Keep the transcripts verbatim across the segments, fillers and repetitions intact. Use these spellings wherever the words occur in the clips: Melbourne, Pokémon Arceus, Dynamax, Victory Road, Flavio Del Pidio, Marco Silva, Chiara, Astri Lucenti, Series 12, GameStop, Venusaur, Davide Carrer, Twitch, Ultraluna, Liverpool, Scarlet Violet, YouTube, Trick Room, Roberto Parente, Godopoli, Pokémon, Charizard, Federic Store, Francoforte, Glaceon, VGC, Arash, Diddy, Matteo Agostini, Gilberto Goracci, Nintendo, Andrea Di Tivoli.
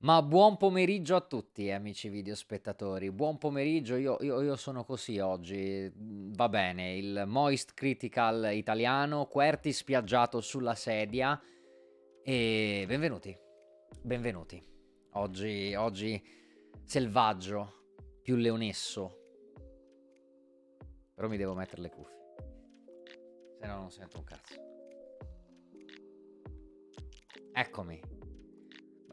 Ma buon pomeriggio a tutti, eh, amici videospettatori. Buon pomeriggio, io, io, io sono così oggi. Va bene, il Moist Critical italiano, Querti spiaggiato sulla sedia. E benvenuti, benvenuti. Oggi, oggi selvaggio, più leonesso. Però mi devo mettere le cuffie, se no non sento un cazzo. Eccomi.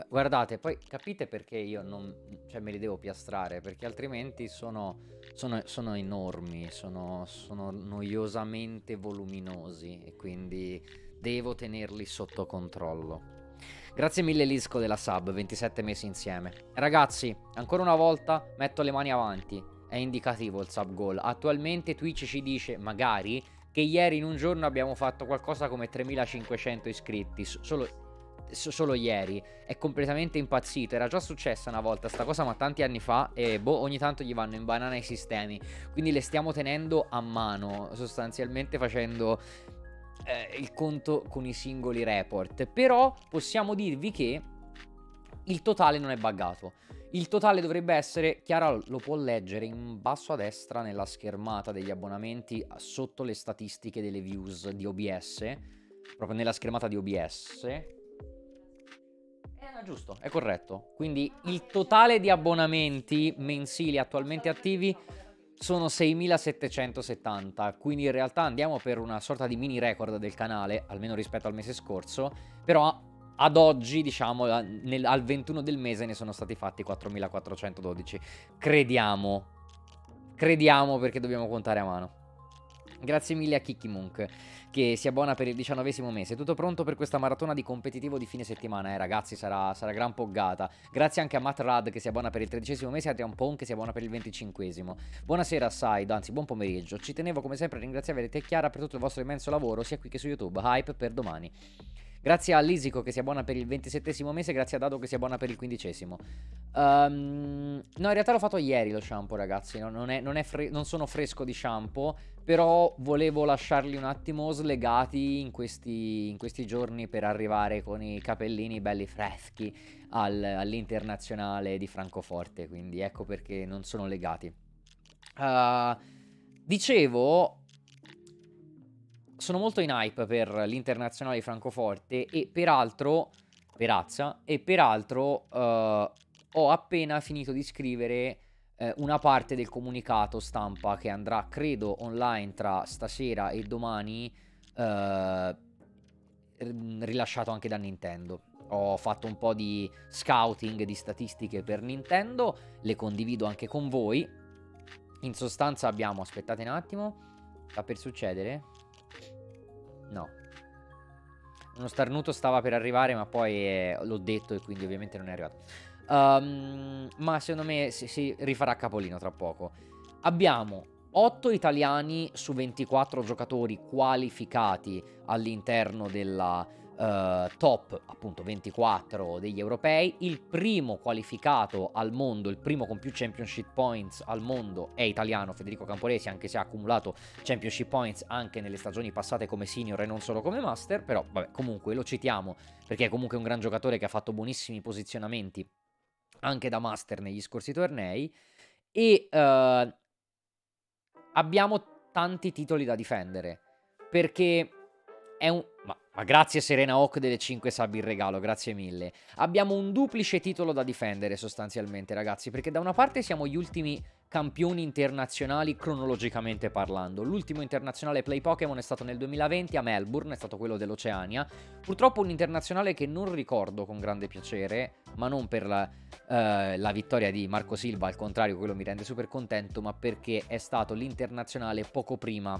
Guardate, poi capite perché io non, cioè me li devo piastrare, perché altrimenti sono, sono, sono enormi, sono, sono noiosamente voluminosi e quindi devo tenerli sotto controllo. Grazie mille Lisco della sub, ventisette mesi insieme. Ragazzi, ancora una volta metto le mani avanti, è indicativo il sub goal. Attualmente Twitch ci dice magari che ieri in un giorno abbiamo fatto qualcosa come tremilacinquecento iscritti, solo... solo ieri. È completamente impazzito. Era già successa una volta sta cosa, ma tanti anni fa, e boh, ogni tanto gli vanno in banana i sistemi, quindi le stiamo tenendo a mano, sostanzialmente facendo eh, il conto con i singoli report. Però possiamo dirvi che il totale non è buggato. Il totale dovrebbe essere, Chiara lo può leggere in basso a destra nella schermata degli abbonamenti, sotto le statistiche delle views di O B S, proprio nella schermata di O B S. Giusto, è corretto. Quindi il totale di abbonamenti mensili attualmente attivi sono seimilasettecentosettanta, quindi in realtà andiamo per una sorta di mini record del canale, almeno rispetto al mese scorso, però ad oggi, diciamo, nel, al ventuno del mese ne sono stati fatti quattromilaquattrocentododici. Crediamo. Crediamo perché dobbiamo contare a mano. Grazie mille a Kikimunk che si abbona per il diciannovesimo mese. Tutto pronto per questa maratona di competitivo di fine settimana, eh ragazzi, sarà, sarà gran poggata. Grazie anche a Matt Rad che si abbona per il tredicesimo mese e a Triampon che si abbona per il venticinquesimo. Buonasera Said, anzi buon pomeriggio. Ci tenevo come sempre a ringraziare te e Chiara per tutto il vostro immenso lavoro sia qui che su YouTube. Hype per domani. Grazie a Lisico che si abbona per il ventisettesimo mese, grazie a Dado che si abbona per il quindicesimo. Um, no, in realtà l'ho fatto ieri lo shampoo, ragazzi, no, non, è, non, è non sono fresco di shampoo, però volevo lasciarli un attimo slegati in questi, in questi giorni per arrivare con i capellini belli freschi al, all'internazionale di Francoforte, quindi ecco perché non sono legati. Uh, dicevo... Sono molto in hype per l'internazionale di Francoforte e peraltro, perazza, e peraltro uh, ho appena finito di scrivere uh, una parte del comunicato stampa che andrà, credo, online tra stasera e domani, uh, rilasciato anche da Nintendo. Ho fatto un po' di scouting di statistiche per Nintendo, le condivido anche con voi. In sostanza abbiamo, aspettate un attimo, sta per succedere... No, uno starnuto stava per arrivare ma poi eh, l'ho detto e quindi ovviamente non è arrivato. Um, ma secondo me si, si rifarà capolino tra poco. Abbiamo otto italiani su ventiquattro giocatori qualificati all'interno della uh, top, appunto, ventiquattro degli europei. Il primo qualificato al mondo, il primo con più championship points al mondo è italiano, Federico Campolesi, anche se ha accumulato championship points anche nelle stagioni passate come senior e non solo come master, però vabbè, comunque lo citiamo perché è comunque un gran giocatore che ha fatto buonissimi posizionamenti anche da master negli scorsi tornei. E... Uh, abbiamo tanti titoli da difendere, perché è un... Ma, ma grazie Serena Hawk delle cinque sub in regalo, grazie mille. Abbiamo un duplice titolo da difendere sostanzialmente, ragazzi, perché da una parte siamo gli ultimi campioni internazionali cronologicamente parlando. L'ultimo internazionale Play Pokémon è stato nel duemilaventi a Melbourne, è stato quello dell'Oceania. Purtroppo un internazionale che non ricordo con grande piacere, ma non per la, eh, la vittoria di Marco Silva, al contrario, quello mi rende super contento, ma perché è stato l'internazionale poco prima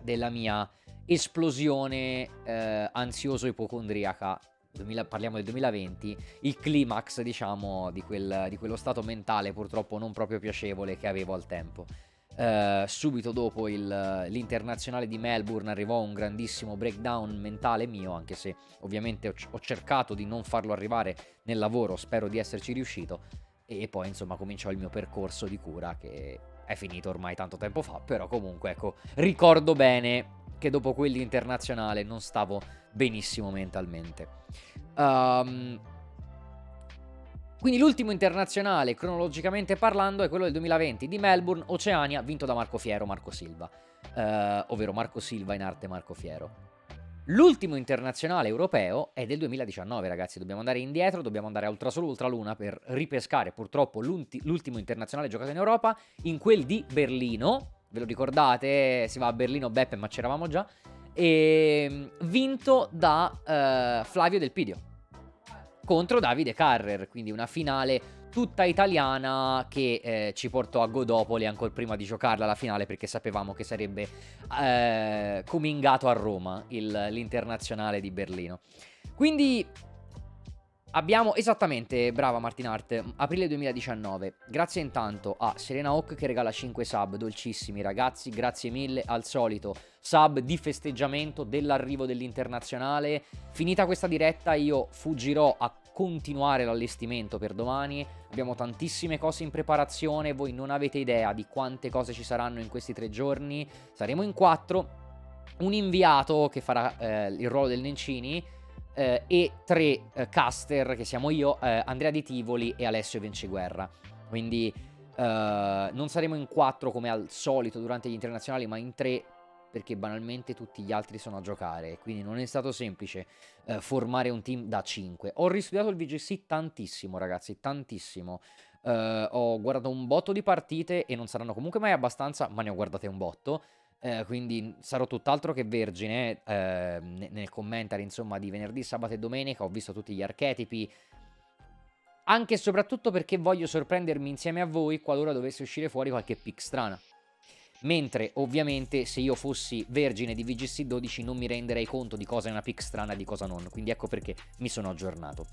della mia esplosione eh, ansioso ipocondriaca. duemila, parliamo del duemilaventi, il climax, diciamo, di, quel, di quello stato mentale purtroppo non proprio piacevole che avevo al tempo. Uh, subito dopo l'internazionale di Melbourne arrivò un grandissimo breakdown mentale mio, anche se ovviamente ho, ho cercato di non farlo arrivare nel lavoro, spero di esserci riuscito, e poi insomma cominciò il mio percorso di cura che è finito ormai tanto tempo fa, però comunque ecco, ricordo bene che dopo quell'internazionale non stavo benissimo mentalmente. Um, quindi l'ultimo internazionale, cronologicamente parlando, è quello del duemilaventi di Melbourne, Oceania, vinto da Marco Fiero, Marco Silva. Uh, ovvero Marco Silva in arte Marco Fiero. L'ultimo internazionale europeo è del duemiladiciannove, ragazzi, dobbiamo andare indietro, dobbiamo andare a Ultrasole Ultraluna per ripescare purtroppo l'ultimo internazionale giocato in Europa, in quel di Berlino. Ve lo ricordate? Si va a Berlino, Beppe, ma c'eravamo già. E vinto da uh, Flavio Del Pidio contro Davide Carrer, quindi una finale tutta italiana che eh, ci portò a Godopoli ancora prima di giocarla la finale, perché sapevamo che sarebbe eh, comingato a Roma l'internazionale di Berlino. Quindi abbiamo, esattamente, brava Martinart, aprile duemiladiciannove. Grazie intanto a Serena Hawk che regala cinque sub, dolcissimi ragazzi, grazie mille al solito. Sub di festeggiamento dell'arrivo dell'internazionale. Finita questa diretta io fuggirò a continuare l'allestimento per domani. Abbiamo tantissime cose in preparazione, voi non avete idea di quante cose ci saranno in questi tre giorni. Saremo in quattro, un inviato che farà eh, il ruolo del Nencini, Uh, e tre uh, caster che siamo io, uh, Andrea Di Tivoli e Alessio Vinciguerra. Quindi uh, non saremo in quattro come al solito durante gli internazionali, ma in tre, perché banalmente tutti gli altri sono a giocare, quindi non è stato semplice uh, formare un team da cinque. Ho ristudiato il V G C tantissimo, ragazzi, tantissimo. uh, Ho guardato un botto di partite e non saranno comunque mai abbastanza, ma ne ho guardate un botto. Eh, quindi sarò tutt'altro che vergine eh, nel commentare, insomma, di venerdì, sabato e domenica. Ho visto tutti gli archetipi, anche e soprattutto perché voglio sorprendermi insieme a voi qualora dovesse uscire fuori qualche pick strana. Mentre ovviamente se io fossi vergine di V G C dodici non mi renderei conto di cosa è una pick strana e di cosa non, quindi ecco perché mi sono aggiornato.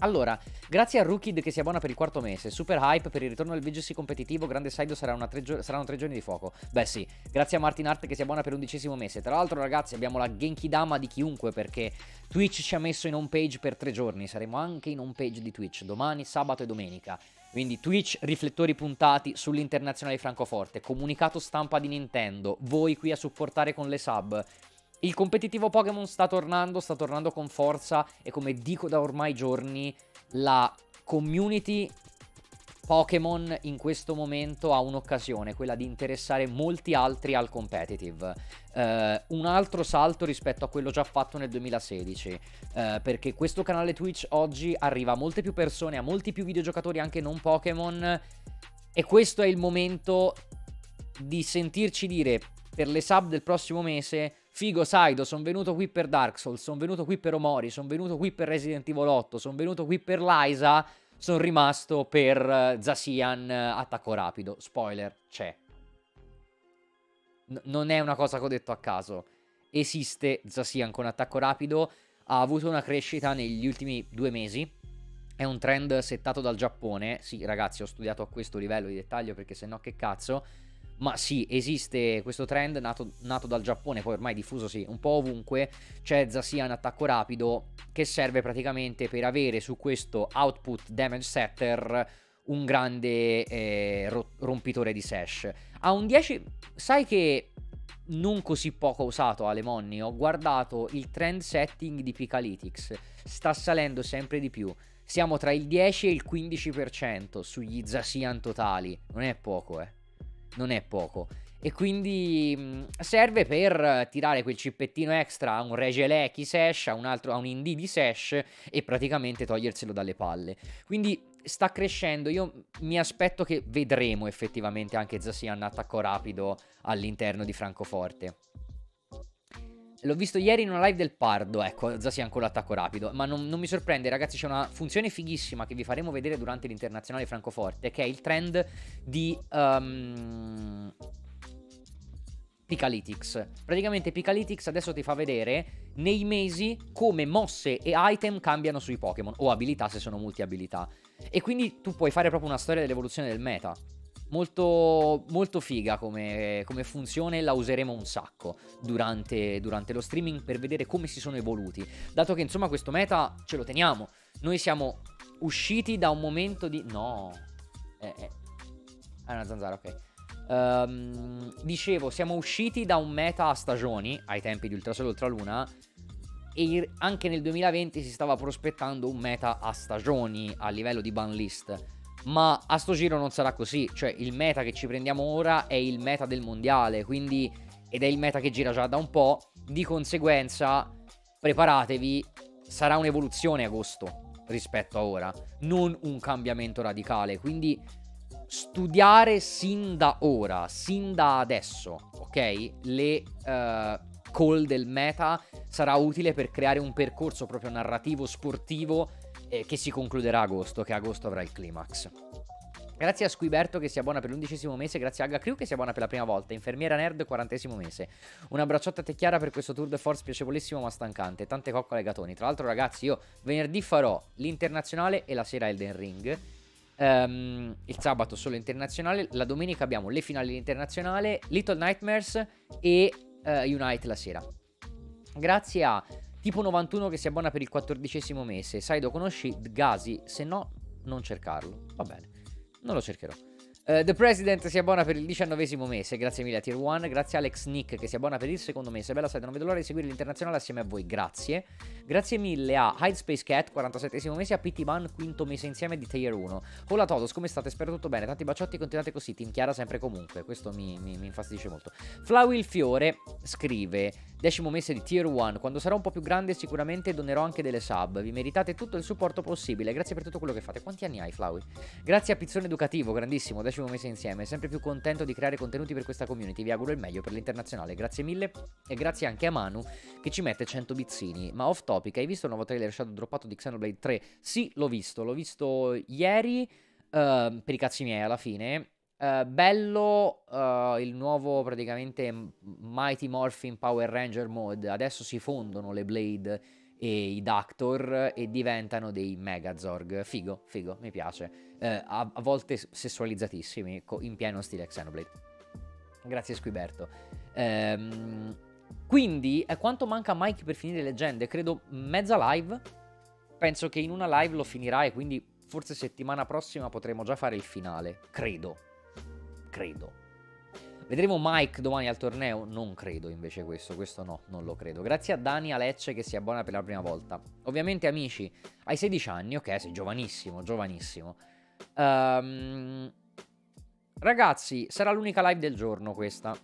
Allora, grazie a Rookid che si abbona per il quarto mese, super hype per il ritorno del V G C competitivo, grande Saido, sarà una tre saranno tre giorni di fuoco. Beh sì, grazie a Martin Art che si abbona per l'undicesimo mese. Tra l'altro ragazzi abbiamo la Genkidama di chiunque perché Twitch ci ha messo in home page per tre giorni, saremo anche in home page di Twitch domani, sabato e domenica. Quindi Twitch, riflettori puntati sull'internazionale Francoforte, comunicato stampa di Nintendo, voi qui a supportare con le sub. Il competitivo Pokémon sta tornando, sta tornando con forza e come dico da ormai giorni, la community Pokémon in questo momento ha un'occasione, quella di interessare molti altri al competitive. Uh, un altro salto rispetto a quello già fatto nel duemilasedici, uh, perché questo canale Twitch oggi arriva a molte più persone, a molti più videogiocatori anche non Pokémon, e questo è il momento di sentirci dire per le sub del prossimo mese: figo Saido, sono venuto qui per Dark Souls, sono venuto qui per Omori, sono venuto qui per Resident Evil otto, sono venuto qui per Liza, sono rimasto per uh, Zacian uh, attacco rapido. Spoiler, c'è. N non è una cosa che ho detto a caso. Esiste Zacian con attacco rapido, ha avuto una crescita negli ultimi due mesi, è un trend settato dal Giappone. Sì ragazzi, ho studiato a questo livello di dettaglio perché sennò che cazzo... Ma sì, esiste questo trend nato, nato dal Giappone, poi ormai diffuso sì, un po' ovunque. C'è Zacian attacco rapido che serve praticamente per avere su questo output damage setter un grande eh, rompitore di sash. Ha un dieci... Sai che non così poco usato, Alemonni? Ho guardato il trend setting di Picalytics, sta salendo sempre di più. Siamo tra il dieci e il quindici per cento sugli Zacian totali, non è poco eh. Non è poco. E quindi mh, serve per tirare quel cippettino extra a un Regieleki Sash, a un altro, a un Indeedee Sash, e praticamente toglierselo dalle palle. Quindi sta crescendo. Io mi aspetto che vedremo effettivamente anche Zacian attacco rapido all'interno di Francoforte. L'ho visto ieri in una live del Pardo, ecco, Zacian con l'attacco rapido. Ma non, non mi sorprende, ragazzi, c'è una funzione fighissima che vi faremo vedere durante l'internazionale Francoforte, che è il trend di um, Picalytics. Praticamente Picalytics adesso ti fa vedere nei mesi come mosse e item cambiano sui Pokémon, o abilità se sono multi-abilità. E quindi tu puoi fare proprio una storia dell'evoluzione del meta. Molto, molto figa come, come funzione, la useremo un sacco durante, durante lo streaming per vedere come si sono evoluti, dato che insomma questo meta ce lo teniamo. Noi siamo usciti da un momento di... no, eh, eh. è una zanzara, ok. Um, dicevo, siamo usciti da un meta a stagioni, ai tempi di Ultrasole e Ultraluna, e anche nel duemilaventi si stava prospettando un meta a stagioni a livello di ban list. Ma a sto giro non sarà così, cioè il meta che ci prendiamo ora è il meta del mondiale, quindi, ed è il meta che gira già da un po', di conseguenza preparatevi, sarà un'evoluzione agosto rispetto a ora, non un cambiamento radicale, quindi studiare sin da ora, sin da adesso, ok? Le uh, call del meta sarà utile per creare un percorso proprio narrativo, sportivo, che si concluderà agosto, che agosto avrà il climax. Grazie a Squiberto che si abbona per l'undicesimo mese, grazie a H Crew che si abbona per la prima volta, Infermiera Nerd quarantesimo mese. Un abbracciotto a te Chiara per questo tour de force piacevolissimo ma stancante, tante coccole ai gatoni. Tra l'altro ragazzi io venerdì farò l'internazionale e la sera Elden Ring, um, il sabato solo internazionale, la domenica abbiamo le finali dell'internazionale, Little Nightmares e uh, Unite la sera. Grazie a Tipo novantuno che si abbona per il quattordicesimo mese. Saido, conosci Gazi? Se no, non cercarlo. Va bene, non lo cercherò. Uh, The President si abbona per il diciannovesimo mese. Grazie mille a Tier uno. Grazie a Alex Nick che si abbona per il secondo mese. Bella Saido, non vedo l'ora di seguire l'internazionale assieme a voi. Grazie. Grazie mille a Hide Space Cat, quarantasettesimo mese. A P T Man, quinto mese insieme di Tier uno. Hola Todos, come state? Spero tutto bene. Tanti baciotti, continuate così. Team Chiara sempre comunque. Questo mi, mi, mi infastidisce molto. Flawil Fiore scrive... Decimo mese di Tier uno, quando sarò un po' più grande sicuramente donerò anche delle sub, vi meritate tutto il supporto possibile, grazie per tutto quello che fate. Quanti anni hai Flaui? Grazie a Pizzone Educativo, grandissimo, decimo decimo mese insieme, sempre più contento di creare contenuti per questa community, vi auguro il meglio per l'internazionale, grazie mille e grazie anche a Manu che ci mette cento bizzini. Ma off topic, hai visto il nuovo trailer shadow droppato di Xenoblade tre? Sì, l'ho visto, l'ho visto ieri, uh, per i cazzi miei alla fine. Uh, bello uh, il nuovo praticamente Mighty Morphin Power Ranger mod, adesso si fondono le Blade e i Dactor e diventano dei Megazorg, figo, figo, mi piace, uh, a, a volte sessualizzatissimi in pieno stile Xenoblade. Grazie Squiberto. um, Quindi quanto manca Mike per finire Leggende? Credo mezza live, penso che in una live lo finirà e quindi forse settimana prossima potremo già fare il finale, credo. Credo. Vedremo Mike domani al torneo? Non credo invece questo, questo no, non lo credo. Grazie a Dani Alecce che si abbona per la prima volta. Ovviamente amici, hai sedici anni, ok, sei giovanissimo, giovanissimo. Um, ragazzi, sarà l'unica live del giorno questa.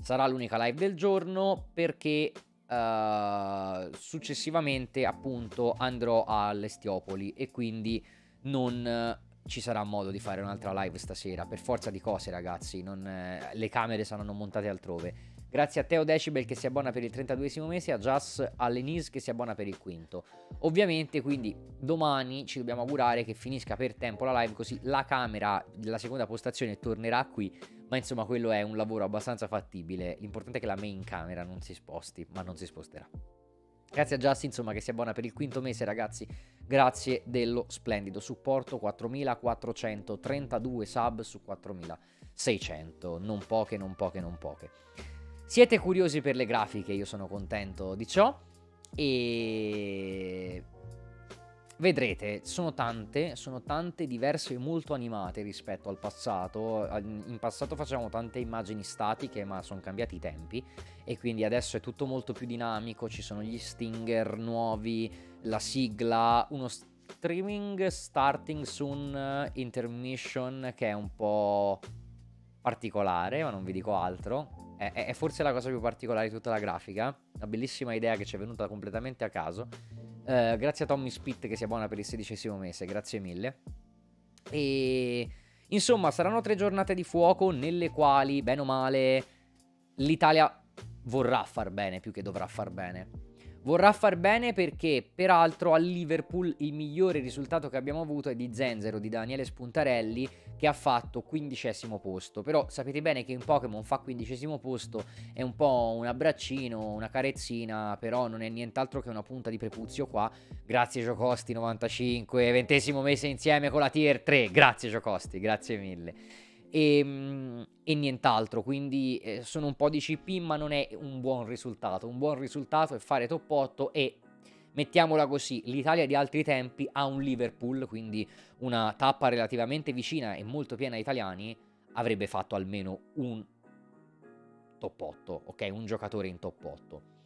Sarà l'unica live del giorno perché uh, successivamente appunto andrò all'Estiopoli e quindi non... Uh, ci sarà modo di fare un'altra live stasera, per forza di cose ragazzi, non, eh, le camere saranno montate altrove. Grazie a Teo Decibel che si abbona per il trentaduesimo mese, a Jas Alenis che si abbona per il quinto. Ovviamente quindi domani ci dobbiamo augurare che finisca per tempo la live, così la camera della seconda postazione tornerà qui, ma insomma quello è un lavoro abbastanza fattibile, l'importante è che la main camera non si sposti, ma non si sposterà. Grazie a Just, insomma, che si abbona per il quinto mese, ragazzi. Grazie dello splendido supporto. quattromilaquattrocentotrentadue sub su quattromilaseicento. Non poche, non poche, non poche. Siete curiosi per le grafiche? Io sono contento di ciò. E... vedrete, sono tante, sono tante diverse e molto animate rispetto al passato. In passato facevamo tante immagini statiche, ma sono cambiati i tempi e quindi adesso è tutto molto più dinamico, ci sono gli stinger nuovi, la sigla, uno streaming starting soon intermission che è un po' particolare, ma non vi dico altro. È, è, è forse la cosa più particolare di tutta la grafica, una bellissima idea che ci è venuta completamente a caso. Uh, grazie a Tommy Spitt che si abbona per il sedicesimo mese, grazie mille. E insomma saranno tre giornate di fuoco nelle quali bene o male l'Italia vorrà far bene più che dovrà far bene. Vorrà far bene perché peraltro a Liverpool il migliore risultato che abbiamo avuto è di Zenzero, di Daniele Spuntarelli, che ha fatto quindicesimo posto. Però sapete bene che in Pokémon fa quindicesimo posto è un po' un abbraccino, una carezzina, però non è nient'altro che una punta di prepuzio qua. Grazie Giocosti novantacinque, ventesimo mese insieme con la tier tre, grazie Giocosti, grazie mille. E, e nient'altro, quindi sono un po' di C P ma non è un buon risultato. Un buon risultato è fare top otto e... mettiamola così, l'Italia di altri tempi ha un Liverpool, quindi una tappa relativamente vicina e molto piena di italiani, avrebbe fatto almeno un top otto, ok? Un giocatore in top otto.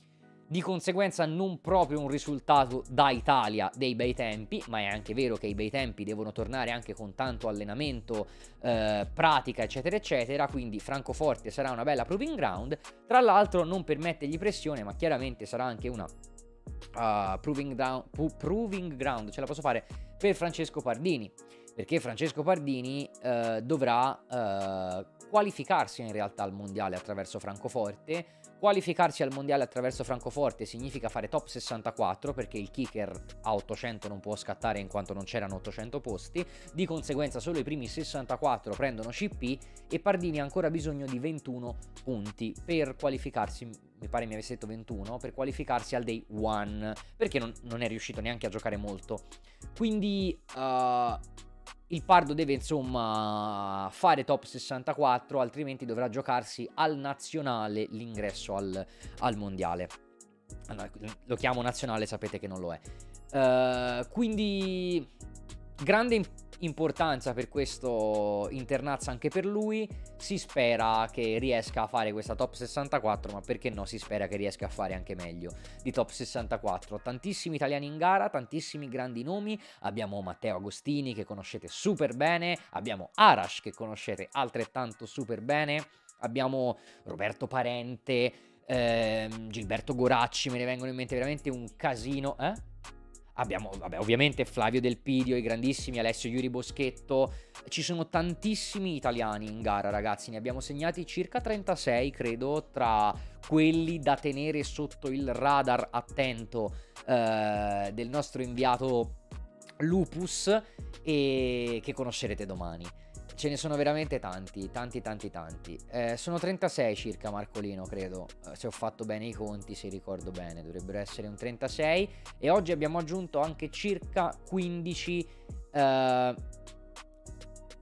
Di conseguenza non proprio un risultato da Italia dei bei tempi, ma è anche vero che i bei tempi devono tornare anche con tanto allenamento, eh, pratica eccetera eccetera, quindi Francoforte sarà una bella proving ground, tra l'altro non permettegli pressione, ma chiaramente sarà anche una... Uh, proving ground, proving ground ce la posso fare per Francesco Pardini, perché Francesco Pardini uh, dovrà uh, qualificarsi in realtà al mondiale attraverso Francoforte. Qualificarsi al mondiale attraverso Francoforte significa fare top sessantaquattro, perché il kicker a ottocento non può scattare in quanto non c'erano ottocento posti, di conseguenza solo i primi sessantaquattro prendono C P e Pardini ha ancora bisogno di ventuno punti per qualificarsi, mi pare mi avesse detto ventuno, per qualificarsi al day one, perché non, non è riuscito neanche a giocare molto. Quindi uh, il Pardo deve insomma fare top sessantaquattro, altrimenti dovrà giocarsi al nazionale l'ingresso al, al mondiale. Allora, lo chiamo nazionale, sapete che non lo è. Uh, quindi grande importanza. Importanza per questo internazza anche per lui, si spera che riesca a fare questa top sessantaquattro, ma perché no, si spera che riesca a fare anche meglio di top sessantaquattro. Tantissimi italiani in gara, tantissimi grandi nomi, abbiamo Matteo Agostini che conoscete super bene, abbiamo Arash che conoscete altrettanto super bene, abbiamo Roberto Parente, ehm, Gilberto Goracci, me ne vengono in mente veramente un casino, eh? Abbiamo, vabbè, ovviamente Flavio Del Pidio, i grandissimi, Alessio Iuri Boschetto. Ci sono tantissimi italiani in gara, ragazzi. Ne abbiamo segnati circa trentasei, credo, tra quelli da tenere sotto il radar attento eh, del nostro inviato Lupus, e che conoscerete domani. Ce ne sono veramente tanti, tanti, tanti, tanti. Eh, sono trentasei circa, Marcolino, credo, se ho fatto bene i conti, se ricordo bene, dovrebbero essere un trentasei. E oggi abbiamo aggiunto anche circa quindici eh,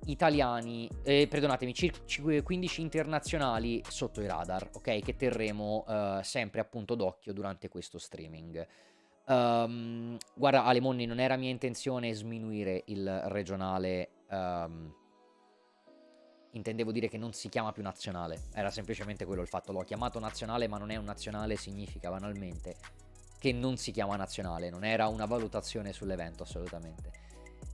italiani, eh, perdonatemi, circa quindici internazionali sotto i radar, ok? Che terremo eh, sempre appunto d'occhio durante questo streaming. Um, guarda, Ale Monni, non era mia intenzione sminuire il regionale... Um, Intendevo dire che non si chiama più nazionale, era semplicemente quello il fatto. L'ho chiamato nazionale, ma non è un nazionale, significa banalmente che non si chiama nazionale, non era una valutazione sull'evento assolutamente.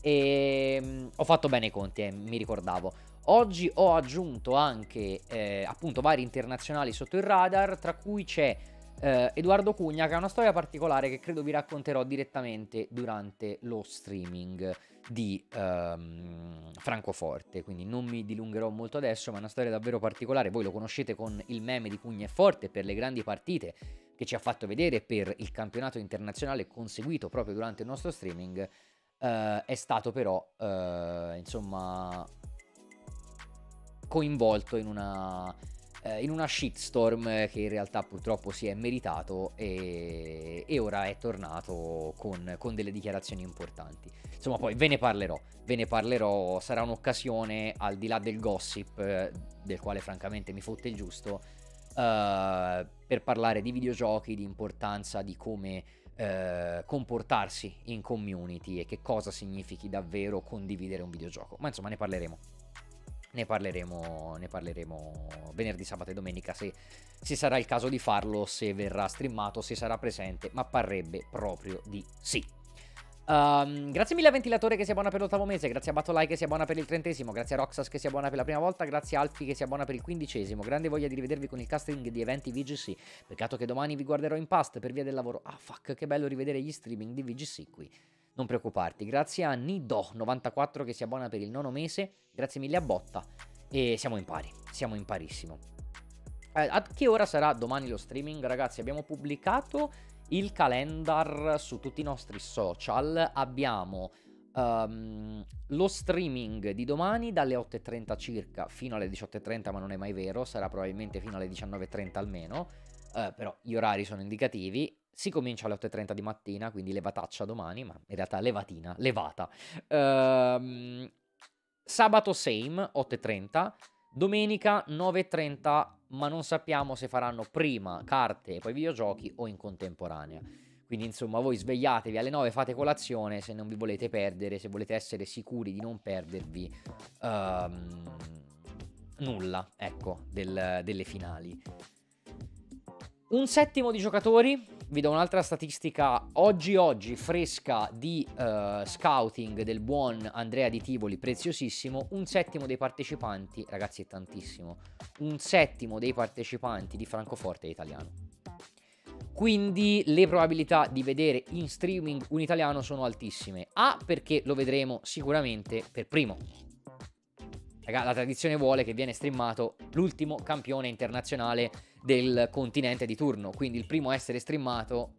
E mh, ho fatto bene i conti, eh, mi ricordavo. Oggi ho aggiunto anche eh, appunto vari internazionali sotto il radar, tra cui c'è eh, Edoardo Cugna, che ha una storia particolare che credo vi racconterò direttamente durante lo streaming di ehm, Francoforte, quindi non mi dilungherò molto adesso, ma è una storia davvero particolare. Voi lo conoscete con il meme di Cugna è forte per le grandi partite che ci ha fatto vedere per il campionato internazionale conseguito proprio durante il nostro streaming. Eh, è stato però eh, insomma coinvolto in una eh, in una shitstorm che in realtà purtroppo si è meritato, e, e ora è tornato con, con delle dichiarazioni importanti. Insomma, poi ve ne parlerò, ve ne parlerò, sarà un'occasione, al di là del gossip, eh, del quale francamente mi fotte il giusto, eh, per parlare di videogiochi, di importanza, di come eh, comportarsi in community e che cosa significhi davvero condividere un videogioco. Ma insomma, ne parleremo, ne parleremo, ne parleremo venerdì, sabato e domenica, se, se sarà il caso di farlo, se verrà streamato, se sarà presente, ma parrebbe proprio di sì. Um, grazie mille a Ventilatore che sia buona per l'ottavo mese, grazie a Batolai che sia buona per il trentesimo, grazie a Roxas che sia buona per la prima volta, grazie a Alfi che sia buona per il quindicesimo. Grande voglia di rivedervi con il casting di eventi V G C, peccato che domani vi guarderò in past per via del lavoro. Ah fuck, che bello rivedere gli streaming di V G C qui, non preoccuparti. Grazie a Nido novantaquattro che sia buona per il nono mese, grazie mille a Botta, e siamo in pari, siamo in parissimo. eh, A che ora sarà domani lo streaming? Ragazzi, abbiamo pubblicato il calendar su tutti i nostri social. Abbiamo um, lo streaming di domani dalle otto e trenta circa fino alle diciotto e trenta, ma non è mai vero, sarà probabilmente fino alle diciannove e trenta almeno, uh, però gli orari sono indicativi. Si comincia alle otto e trenta di mattina, quindi levataccia domani, ma in realtà levatina, levata. Uh, sabato same, otto e trenta, domenica nove e trenta, ma non sappiamo se faranno prima carte e poi videogiochi o in contemporanea. Quindi insomma, voi svegliatevi alle nove, fate colazione se non vi volete perdere, se volete essere sicuri di non perdervi um, nulla, ecco, del, delle finali. Un settimo di giocatori, vi do un'altra statistica oggi oggi fresca di uh, scouting del buon Andrea Di Tivoli, preziosissimo. Un settimo dei partecipanti, ragazzi è tantissimo, un settimo dei partecipanti di Francoforte è italiano. Quindi le probabilità di vedere in streaming un italiano sono altissime. A, perché lo vedremo sicuramente per primo. Raga, la tradizione vuole che viene streamato l'ultimo campione internazionale del continente di turno, quindi il primo a essere streamato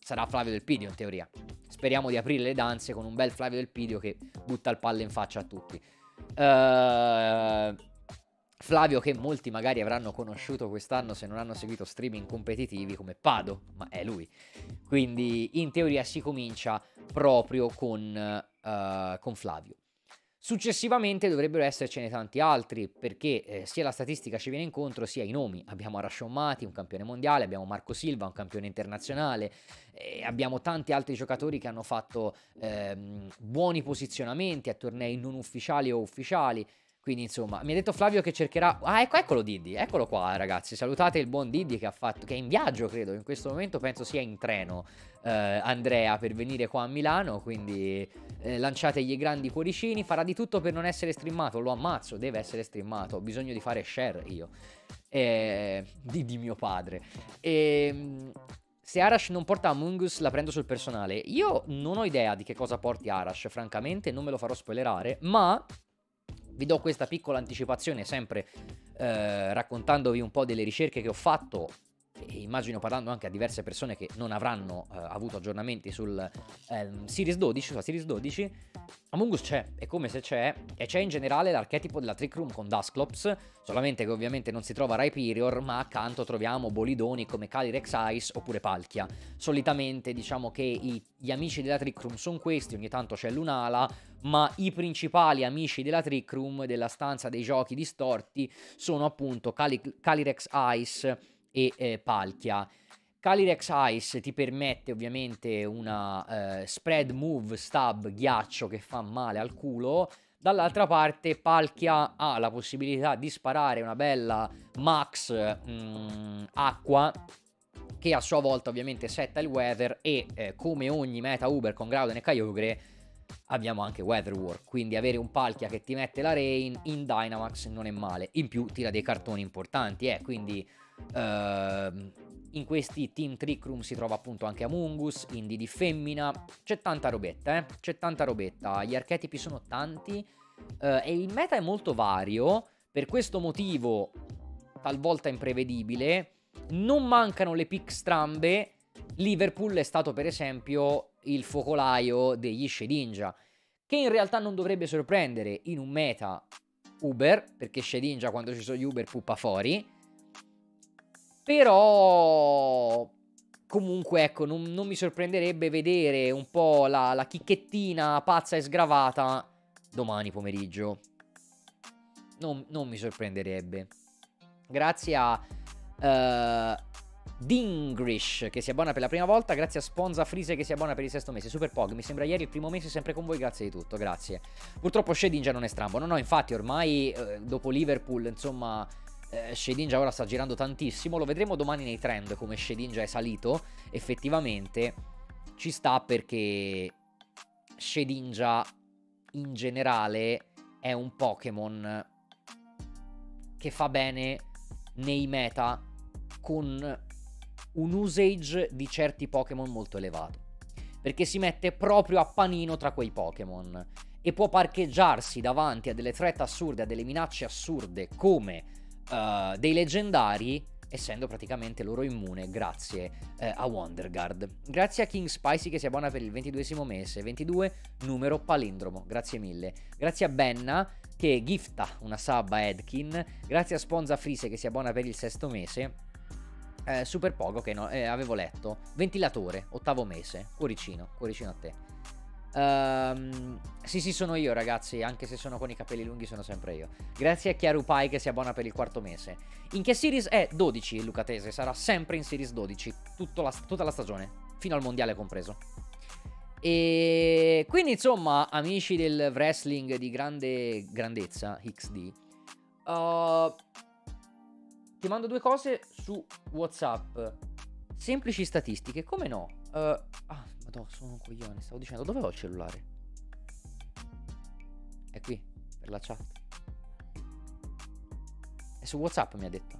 sarà Flavio Del Pidio in teoria. Speriamo di aprire le danze con un bel Flavio Del Pidio che butta il palle in faccia a tutti. uh, Flavio che molti magari avranno conosciuto quest'anno se non hanno seguito streaming competitivi come Pado, ma è lui. Quindi in teoria si comincia proprio con, uh, con Flavio. Successivamente dovrebbero essercene tanti altri, perché eh, sia la statistica ci viene incontro sia i nomi. Abbiamo Arash, un campione mondiale, abbiamo Marco Silva, un campione internazionale, e abbiamo tanti altri giocatori che hanno fatto ehm, buoni posizionamenti a tornei non ufficiali o ufficiali. Quindi insomma, mi ha detto Flavio che cercherà... Ah, ecco, eccolo Diddy, eccolo qua ragazzi, salutate il buon Diddy che, ha fatto... che è in viaggio, credo, in questo momento penso sia in treno. Eh, Andrea, per venire qua a Milano, quindi eh, lanciategli i grandi cuoricini. Farà di tutto per non essere streamato, lo ammazzo, deve essere streamato, ho bisogno di fare share io, eh, di, di mio padre. E, Se Arash non porta Amungus la prendo sul personale. Io non ho idea di che cosa porti Arash, francamente non me lo farò spoilerare, ma vi do questa piccola anticipazione, sempre eh, raccontandovi un po' delle ricerche che ho fatto e immagino parlando anche a diverse persone che non avranno eh, avuto aggiornamenti sul eh, Series dodici, sulla Series dodici. Amungus c'è, è come se c'è, e c'è in generale l'archetipo della Trick Room con Dusclops, solamente che ovviamente non si trova Rhyperior, ma accanto troviamo bolidoni come Calyrex Ice oppure Palkia. Solitamente diciamo che i, gli amici della Trick Room sono questi, ogni tanto c'è l'Unala, ma i principali amici della Trick Room, della stanza dei giochi distorti, sono appunto Cali- Calyrex Ice e eh, Palkia. Calyrex Ice ti permette ovviamente una eh, spread move stab ghiaccio che fa male al culo, dall'altra parte Palkia ha la possibilità di sparare una bella max mh, acqua che a sua volta ovviamente setta il weather e eh, come ogni meta Uber con Groudon e Kyogre abbiamo anche Weather War, quindi avere un Palkia che ti mette la rain in Dynamax non è male, in più tira dei cartoni importanti, eh, quindi Uh, in questi team Trick Room si trova appunto anche Amungus, Indie di Femmina, c'è tanta robetta, eh? C'è tanta robetta, gli archetipi sono tanti uh, e il meta è molto vario, per questo motivo talvolta imprevedibile, non mancano le pick strambe. Liverpool è stato per esempio il focolaio degli Shedinja, che in realtà non dovrebbe sorprendere in un meta Uber, perché Shedinja quando ci sono gli Uber puppa fuori. Però comunque ecco, non, non mi sorprenderebbe vedere un po' la, la chicchettina pazza e sgravata domani pomeriggio. Non, non mi sorprenderebbe. Grazie a uh, Dingrish che si abbona per la prima volta, grazie a Sponza Frise che si abbona per il sesto mese. Super Pog, mi sembra ieri il primo mese, sempre con voi, grazie di tutto, grazie. Purtroppo Shedinja non è strambo, no no, infatti ormai eh, dopo Liverpool insomma... Shedinja ora sta girando tantissimo, lo vedremo domani nei trend come Shedinja è salito, effettivamente ci sta perché Shedinja in generale è un Pokémon che fa bene nei meta con un usage di certi Pokémon molto elevato, perché si mette proprio a panino tra quei Pokémon e può parcheggiarsi davanti a delle threat assurde, a delle minacce assurde come Uh, dei leggendari, essendo praticamente loro immune grazie uh, a Wonderguard. Grazie a King Spicy che si abbona per il ventiduesimo mese, ventidue numero palindromo, grazie mille. Grazie a Benna che gifta una sub a Edkin, grazie a Sponza Frise che si abbona per il sesto mese. uh, Super Pogo che no, eh, avevo letto, ventilatore, ottavo mese, cuoricino, cuoricino a te. Um, sì sì sono io ragazzi, anche se sono con i capelli lunghi sono sempre io. Grazie a Chiaru Pai che si abbona per il quarto mese. In che series è? dodici Lucatese, sarà sempre in series dodici tutta la, tutta la stagione, fino al mondiale compreso. E quindi insomma amici del wrestling di grande grandezza X D, uh, ti mando due cose su WhatsApp, semplici statistiche, come no? uh, ah No, sono un coglione, stavo dicendo, dove ho il cellulare? È qui, per la chat. È su WhatsApp mi ha detto.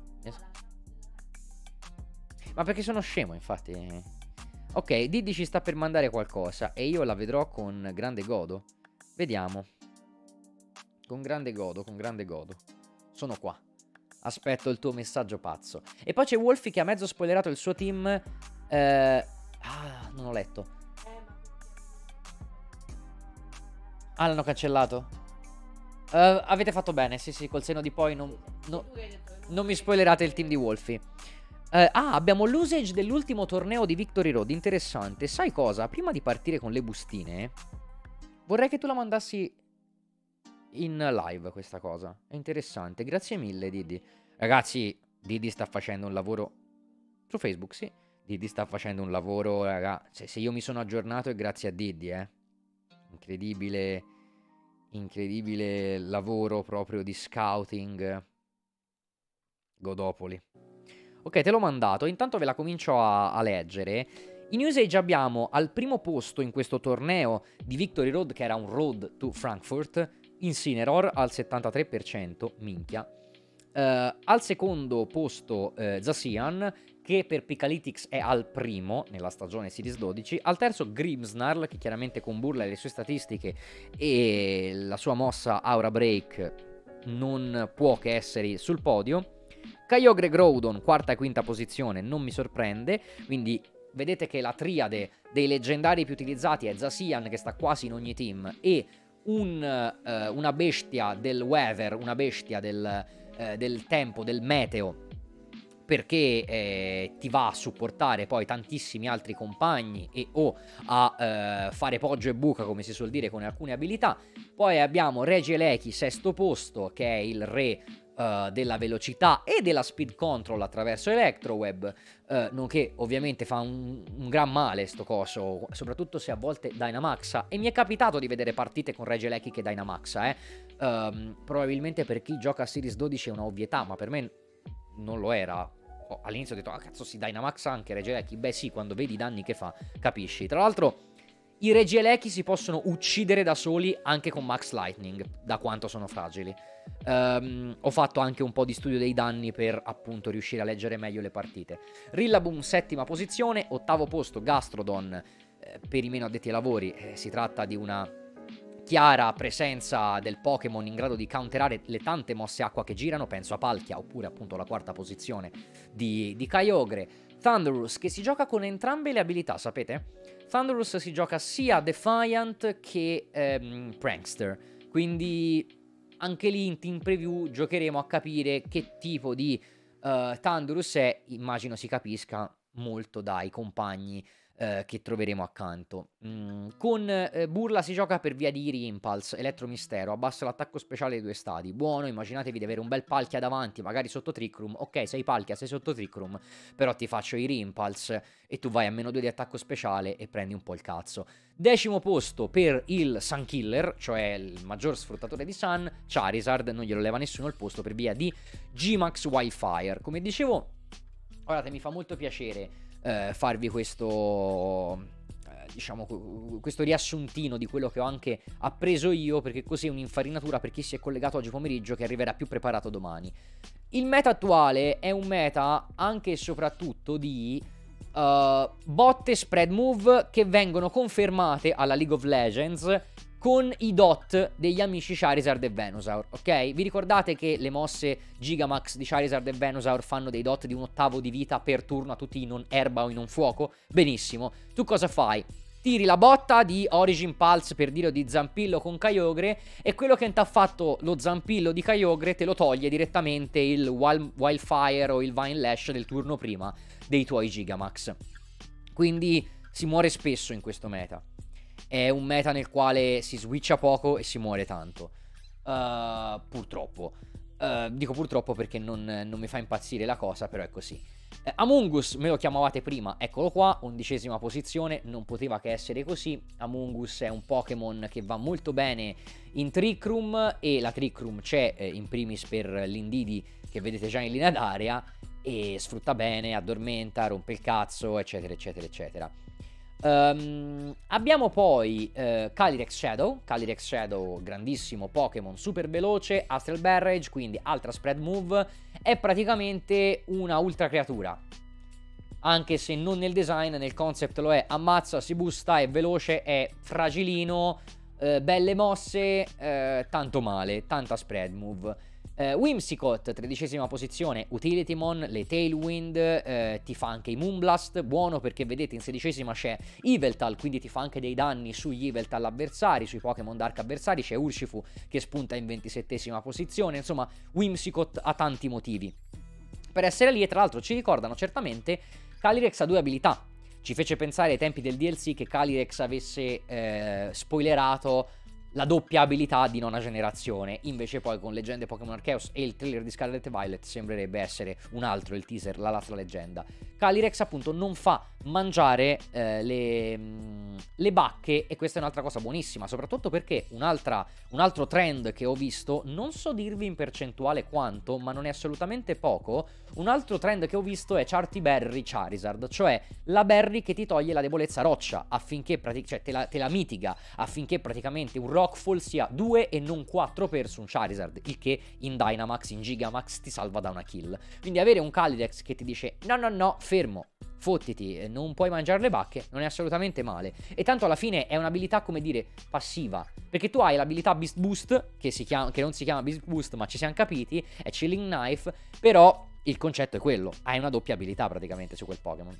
Ma perché sono scemo, infatti. Ok, Diddy ci sta per mandare qualcosa e io la vedrò con grande godo. Vediamo. Con grande godo, con grande godo. Sono qua. Aspetto il tuo messaggio pazzo. E poi c'è Wolfie che ha mezzo spoilerato il suo team. Eh... Ah, non ho letto. Ah, l'hanno cancellato. Uh, avete fatto bene, sì sì, col seno di poi non, no, non mi spoilerate il team di Wolfie. Uh, ah, abbiamo l'usage dell'ultimo torneo di Victory Road, interessante. Sai cosa? Prima di partire con le bustine, vorrei che tu la mandassi in live questa cosa. È interessante, grazie mille Didi. Ragazzi, Didi sta facendo un lavoro su Facebook, sì. Diddy sta facendo un lavoro, raga, se, se io mi sono aggiornato è grazie a Diddy, eh. Incredibile, incredibile lavoro proprio di scouting. Godopoli. Ok, te l'ho mandato, intanto ve la comincio a, a leggere. In usage abbiamo al primo posto in questo torneo di Victory Road, che era un road to Frankfurt, Incineroar al settantatré per cento, minchia. Uh, al secondo posto uh, Zacian, che per Picalytics è al primo nella stagione Series dodici, al terzo Grimmsnarl, che chiaramente con Burla e le sue statistiche e la sua mossa Aura Break non può che essere sul podio. Kyogre Groudon, quarta e quinta posizione, non mi sorprende, quindi vedete che la triade dei leggendari più utilizzati è Zacian, che sta quasi in ogni team, e un, eh, una bestia del weather, una bestia del, eh, del tempo, del meteo, perché eh, ti va a supportare poi tantissimi altri compagni e o a eh, fare poggio e buca, come si suol dire, con alcune abilità. Poi abbiamo Regieleki, sesto posto, che è il re Uh, della velocità e della speed control attraverso Electroweb, uh, nonché ovviamente fa un, un gran male sto coso, soprattutto se a volte Dynamaxa, e mi è capitato di vedere partite con Regieleki che Dynamaxa, eh. um, probabilmente per chi gioca a Series dodici è una ovvietà, ma per me non lo era. Oh, all'inizio ho detto, ah cazzo, si Dynamaxa anche Regieleki? Beh sì, quando vedi i danni che fa capisci. Tra l'altro i Regieleki si possono uccidere da soli anche con Max Lightning, da quanto sono fragili. Um, ho fatto anche un po' di studio dei danni per appunto riuscire a leggere meglio le partite. Rillaboom settima posizione, ottavo posto Gastrodon, eh, per i meno addetti ai lavori, eh, si tratta di una chiara presenza del Pokémon in grado di counterare le tante mosse acqua che girano, penso a Palkia oppure appunto la quarta posizione di, di Kyogre. Thundurus, che si gioca con entrambe le abilità, sapete? Thundurus si gioca sia Defiant che ehm, Prankster, quindi anche lì in team preview giocheremo a capire che tipo di uh, Thundurus è. Immagino si capisca molto dai compagni uh, che troveremo accanto. Mm, con uh, Burla si gioca per via di Rimpulse, Elettromistero, abbassa l'attacco speciale dei due stadi. Buono, immaginatevi di avere un bel Palkia davanti, magari sotto Trick Room. Ok, sei Palkia, sei sotto Trick Room, però ti faccio i Rimpulse e tu vai a meno due di attacco speciale e prendi un po' il cazzo. Decimo posto per il Sun Killer, cioè il maggior sfruttatore di Sun, Charizard, non glielo leva nessuno il posto per via di Gigamax Wildfire. Come dicevo, guardate, mi fa molto piacere eh, farvi questo, eh, diciamo, questo riassuntino di quello che ho anche appreso io, perché così è un'infarinatura per chi si è collegato oggi pomeriggio, che arriverà più preparato domani. Il meta attuale è un meta anche e soprattutto di Uh, botte spread move che vengono confermate alla League of Legends con i dot degli amici Charizard e Venusaur, ok? Vi ricordate che le mosse Gigamax di Charizard e Venusaur fanno dei dot di un ottavo di vita per turno a tutti in non erba o in non fuoco? Benissimo, tu cosa fai? Tiri la botta di Origin Pulse, per dire, o di Zampillo con Kyogre, e quello che ti ha fatto lo Zampillo di Kyogre te lo toglie direttamente il wild, Wildfire o il Vine Lash del turno prima dei tuoi Gigamax. Quindi si muore spesso in questo meta. È un meta nel quale si switcha poco e si muore tanto. Uh, purtroppo. Uh, dico purtroppo perché non, non mi fa impazzire la cosa, però è così. Eh, Among Us, me lo chiamavate prima, eccolo qua, undicesima posizione, non poteva che essere così. Among Us è un Pokémon che va molto bene in Trick Room, e la Trick Room c'è eh, in primis per l'Indidi, che vedete già in linea d'aria, e sfrutta bene, addormenta, rompe il cazzo, eccetera eccetera eccetera. Um, abbiamo poi uh, Calyrex Shadow, Calyrex Shadow, grandissimo Pokémon, super veloce, Astral Barrage, quindi altra spread move, è praticamente una ultra creatura, anche se non nel design, nel concept lo è. Ammazza, si busta, è veloce, è fragilino, eh, belle mosse, eh, tanto male, tanta spread move. Eh, Whimsicott, tredicesima posizione, Utilismon, le Tailwind, eh, ti fa anche i Moonblast, buono perché vedete in sedicesima c'è Yveltal, quindi ti fa anche dei danni sugli Yveltal avversari, sui Pokémon Dark avversari. C'è Urshifu che spunta in ventisettesima posizione. Insomma, Whimsicott ha tanti motivi per essere lì, e tra l'altro ci ricordano certamente Calyrex ha due abilità. Ci fece pensare ai tempi del D L C che Calyrex avesse eh, spoilerato la doppia abilità di nona generazione, invece poi con Leggende Pokémon Arceus e il trailer di Scarlet Violet sembrerebbe essere un altro il teaser, la l'altra leggenda. Calyrex appunto non fa mangiare eh, le, mh, le bacche, e questa è un'altra cosa buonissima, soprattutto perché un'altra, un altro trend che ho visto, non so dirvi in percentuale quanto, ma non è assolutamente poco, un altro trend che ho visto è Chartiberry Charizard, cioè la berry che ti toglie la debolezza roccia, affinché, cioè te la, te la mitiga, affinché praticamente un rock Rockfall sia due e non quattro per su un Charizard, il che in Dynamax, in Gigamax ti salva da una kill. Quindi avere un Calyrex che ti dice no no no, fermo, fottiti, non puoi mangiare le bacche, non è assolutamente male. E tanto alla fine è un'abilità, come dire, passiva, perché tu hai l'abilità Beast Boost, che, si chiama, che non si chiama Beast Boost, ma ci siamo capiti, è Chilling Knife, però il concetto è quello, hai una doppia abilità praticamente su quel Pokémon.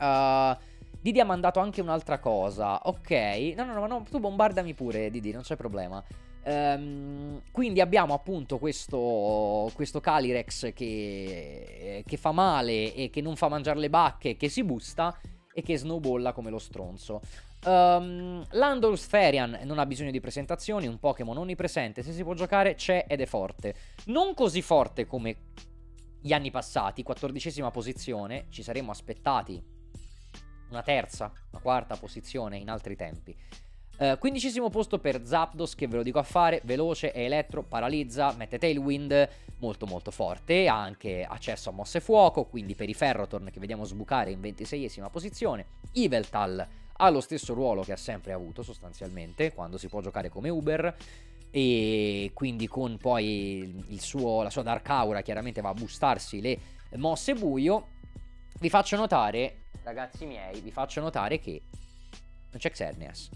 Uh, Diddy ha mandato anche un'altra cosa, ok, no no no, no tu bombardami pure Diddy, non c'è problema. Um, quindi abbiamo appunto questo, questo Calyrex che, che fa male e che non fa mangiare le bacche, che si busta e che snowballa come lo stronzo. Um, Landorus Ferian non ha bisogno di presentazioni, un Pokémon onnipresente, se si può giocare c'è ed è forte. Non così forte come gli anni passati, quattordicesima posizione, ci saremmo aspettati una terza, una quarta posizione in altri tempi. Uh, quindicesimo posto per Zapdos, che ve lo dico a fare, veloce, è elettro, paralizza, mette Tailwind, molto molto forte, ha anche accesso a mosse fuoco, quindi per i Ferrothorn che vediamo sbucare in ventiseiesima posizione. Yveltal ha lo stesso ruolo che ha sempre avuto sostanzialmente, quando si può giocare come Uber, e quindi con poi il suo, la sua Dark Aura chiaramente va a boostarsi le mosse buio. Vi faccio notare, ragazzi miei, vi faccio notare che non c'è Xerneas.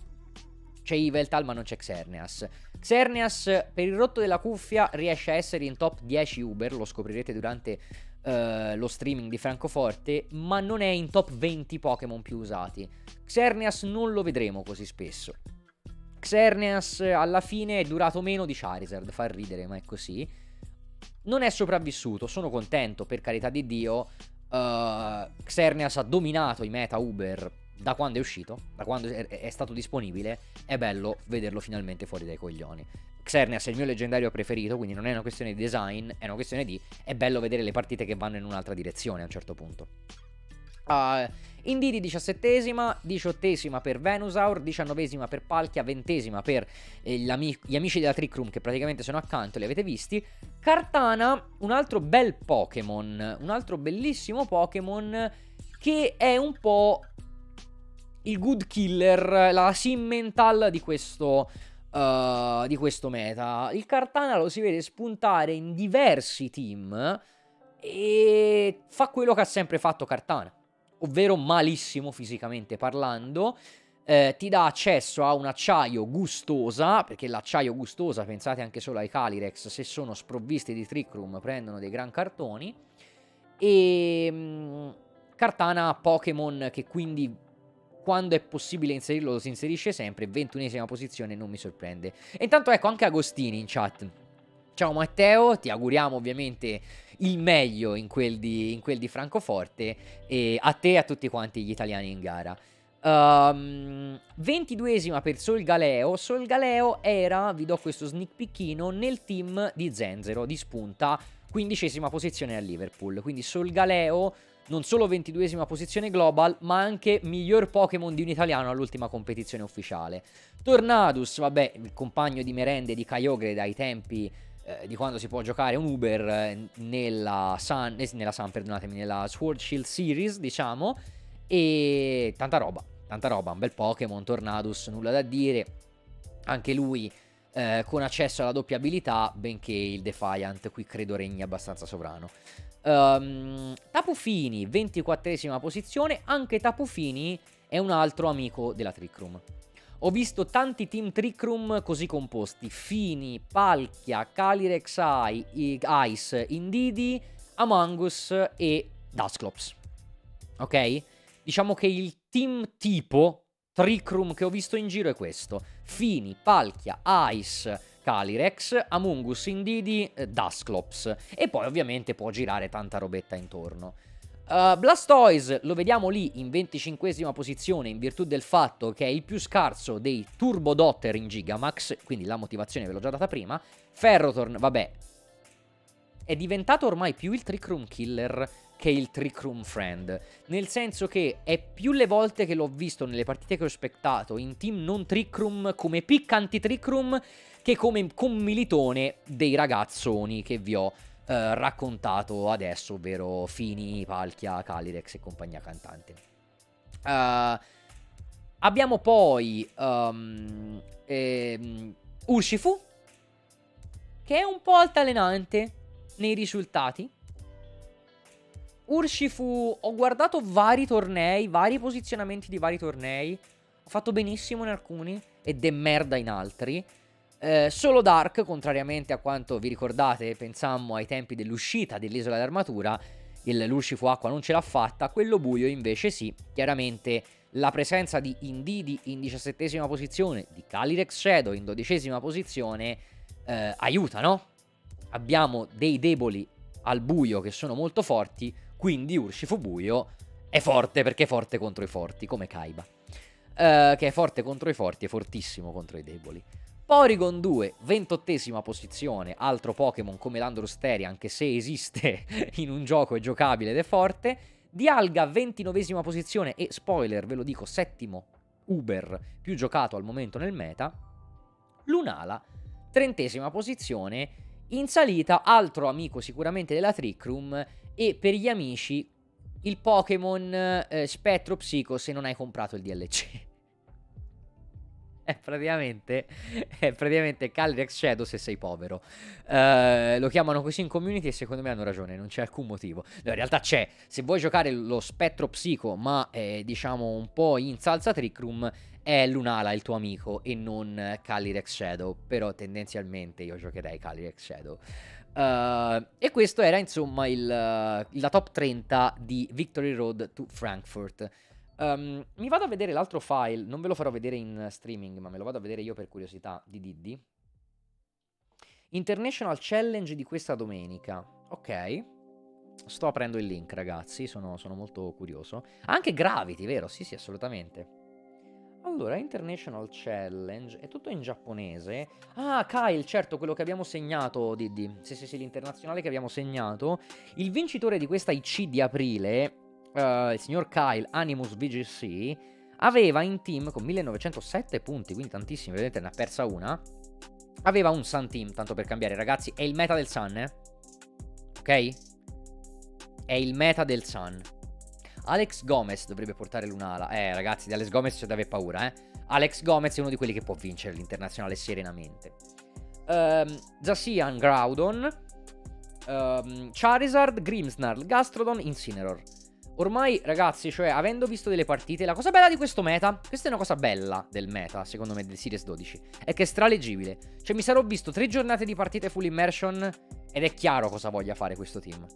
C'è Yveltal ma non c'è Xerneas. Xerneas per il rotto della cuffia riesce a essere in top dieci Uber, lo scoprirete durante uh, lo streaming di Francoforte, ma non è in top venti Pokémon più usati. Xerneas non lo vedremo così spesso. Xerneas alla fine è durato meno di Charizard, fa ridere ma è così. Non è sopravvissuto, sono contento, per carità di Dio. uh, Xerneas ha dominato i meta Uber da quando è uscito, da quando è stato disponibile, è bello vederlo finalmente fuori dai coglioni. Xerneas è il mio leggendario preferito, quindi non è una questione di design, è una questione di... è bello vedere le partite che vanno in un'altra direzione a un certo punto. Uh, Indeed diciassettesima, diciottesima per Venusaur, diciannovesima per Palkia, ventesima per eh, gli amici della Trick Room che praticamente sono accanto, li avete visti. Kartana, un altro bel Pokémon, un altro bellissimo Pokémon che è un po' il good killer, la sim mental di questo, uh, di questo meta. Il Kartana lo si vede spuntare in diversi team e fa quello che ha sempre fatto Kartana, ovvero malissimo fisicamente parlando, eh, ti dà accesso a un'acciaio gustosa, perché l'acciaio gustosa, pensate anche solo ai Calyrex, se sono sprovvisti di Trick Room prendono dei gran cartoni. E mh, Kartana ha Pokémon che quindi quando è possibile inserirlo lo si inserisce sempre. Ventunesima posizione, non mi sorprende. E intanto ecco anche Agostini in chat. Ciao Matteo, ti auguriamo ovviamente il meglio in quel di, in quel di Francoforte, e a te e a tutti quanti gli italiani in gara. Um, ventiduesima per Solgaleo. Solgaleo era, vi do questo sneak peekino, nel team di Zenzero, di Spunta, quindicesima posizione a Liverpool. Quindi Solgaleo non solo ventiduesima posizione global, ma anche miglior Pokémon di un italiano all'ultima competizione ufficiale. Tornadus, vabbè, il compagno di merende di Kyogre dai tempi eh, di quando si può giocare un Uber eh, nella Sun, eh, nella Sun, perdonatemi, nella Sword Shield Series, diciamo, e tanta roba, tanta roba, un bel Pokémon, Tornadus, nulla da dire, anche lui eh, con accesso alla doppia abilità, benché il Defiant qui credo regni abbastanza sovrano. Um, Tapu Fini, ventiquattresima posizione. Anche Tapu Fini è un altro amico della Trick Room. Ho visto tanti team Trick Room così composti: Fini, Palkia, Calyrex Ice, Indeedee, Amangus e Dusclops. Ok? Diciamo che il team tipo Trick Room che ho visto in giro è questo: Fini, Palkia, Ice, Calyrex, Amungus, Indeedee, Dusclops, e poi ovviamente può girare tanta robetta intorno. uh, Blastoise lo vediamo lì in venticinquesima posizione in virtù del fatto che è il più scarso dei Turbo Dotter in Gigamax, quindi la motivazione ve l'ho già data prima. Ferrothorn, vabbè, è diventato ormai più il Trick Room Killer che il Trick Room Friend, nel senso che è più le volte che l'ho visto nelle partite che ho spettato in team non Trick Room come pick anti-Trick Room che come commilitone dei ragazzoni che vi ho eh, raccontato adesso, ovvero Fini, Palkia, Calyrex e compagnia cantante. Uh, abbiamo poi um, ehm, Urshifu, che è un po' altalenante nei risultati. Urshifu, ho guardato vari tornei, vari posizionamenti di vari tornei, ho fatto benissimo in alcuni e de merda in altri. Eh, solo Dark, contrariamente a quanto vi ricordate, pensammo ai tempi dell'uscita dell'isola d'armatura, l'Urshifu acqua non ce l'ha fatta, quello buio invece sì. Chiaramente la presenza di Ndidi in diciassettesima posizione, di Calyrex Shadow in dodicesima posizione, eh, aiuta, no? Abbiamo dei deboli al buio che sono molto forti, quindi Urshifu buio è forte perché è forte contro i forti, come Kaiba, eh, che è forte contro i forti e fortissimo contro i deboli. Porygon due, ventottesima posizione, altro Pokémon come Landrosteria, anche se esiste in un gioco, è giocabile ed è forte. Dialga, ventinovesima posizione e, spoiler, ve lo dico, settimo Uber più giocato al momento nel meta. Lunala, trentesima posizione, in salita, altro amico sicuramente della Trick Room e per gli amici il Pokémon eh, Spettro Psico se non hai comprato il D L C. È praticamente, è praticamente Calyrex Shadow se sei povero. uh, Lo chiamano così in community e secondo me hanno ragione, non c'è alcun motivo. No, in realtà c'è, se vuoi giocare lo Spettro Psico ma eh, diciamo un po' in salsa Trick Room, è Lunala il tuo amico e non Calyrex Shadow. Però tendenzialmente io giocherei Calyrex Shadow. uh, E questo era insomma il, la top trenta di Victory Road to Frankfurt. Um, mi vado a vedere l'altro file, non ve lo farò vedere in streaming, ma me lo vado a vedere io per curiosità, di Diddy. International Challenge di questa domenica. Ok, sto aprendo il link, ragazzi, sono, sono molto curioso. Anche Gravity, vero? Sì, sì, assolutamente. Allora, International Challenge, è tutto in giapponese. Ah, Kyle, certo, quello che abbiamo segnato, Diddy. Sì, sì, sì, l'internazionale che abbiamo segnato. Il vincitore di questa I C di aprile... Uh, il signor Kyle, Animus V G C, aveva in team con millenovecentosette punti, quindi tantissimi, vedete ne ha persa una. Aveva un Sun Team, tanto per cambiare, ragazzi, è il meta del Sun, eh? Ok? È il meta del Sun. Alex Gomez dovrebbe portare Lunala. Eh, ragazzi, di Alex Gomez c'è da aver paura, eh? Alex Gomez è uno di quelli che può vincere l'internazionale serenamente. um, Zacian, Groudon, um, Charizard, Grimmsnarl, Gastrodon, Incineroar. Ormai, ragazzi, cioè, avendo visto delle partite, la cosa bella di questo meta, questa è una cosa bella del meta, secondo me, del Series dodici, è che è straleggibile. Cioè, mi sarò visto tre giornate di partite full immersion ed è chiaro cosa voglia fare questo team.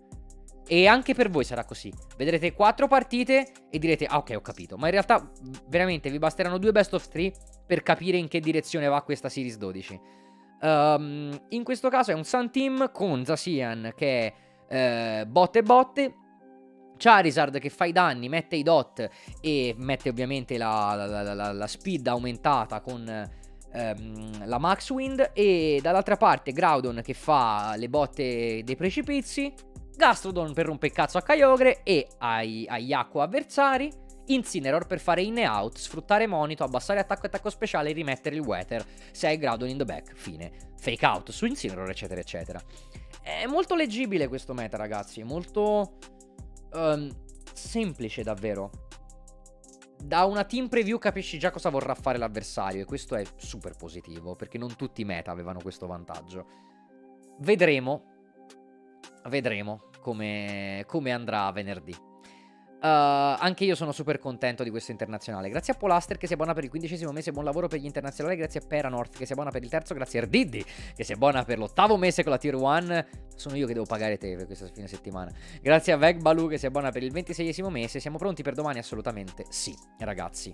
E anche per voi sarà così. Vedrete quattro partite e direte, ah, ok, ho capito. Ma in realtà, veramente, vi basteranno due best of three per capire in che direzione va questa Series dodici. Um, in questo caso è un Sun Team con Zacian, che è eh, botte botte, Charizard che fa i danni, mette i dot e mette ovviamente la, la, la, la, la speed aumentata con ehm, la Max Wind, e dall'altra parte Groudon che fa le botte dei precipizi, Gastrodon per rompere il cazzo a Kyogre e ai, agli acqua avversari, Incineroar per fare in e out, sfruttare monito, abbassare attacco e attacco speciale e rimettere il Weather se hai Groudon in the back, fine, fake out su Incineroar, eccetera eccetera. È molto leggibile questo meta, ragazzi, è molto... Um, semplice davvero. Da una team preview capisci già cosa vorrà fare l'avversario e questo è super positivo, perché non tutti i meta avevano questo vantaggio. Vedremo, vedremo come, come andrà venerdì. uh, Anche io sono super contento di questo internazionale. Grazie a Polaster che si abbona per il quindicesimo mese, buon lavoro per gli internazionali. Grazie a Peranorth che si abbona per il terzo. Grazie a Erdiddi che si abbona per l'ottavo mese con la Tier uno. Sono io che devo pagare te per questa fine settimana. Grazie a Vegbalu che si abbona per il ventiseiesimo mese. Siamo pronti per domani? Assolutamente sì, ragazzi.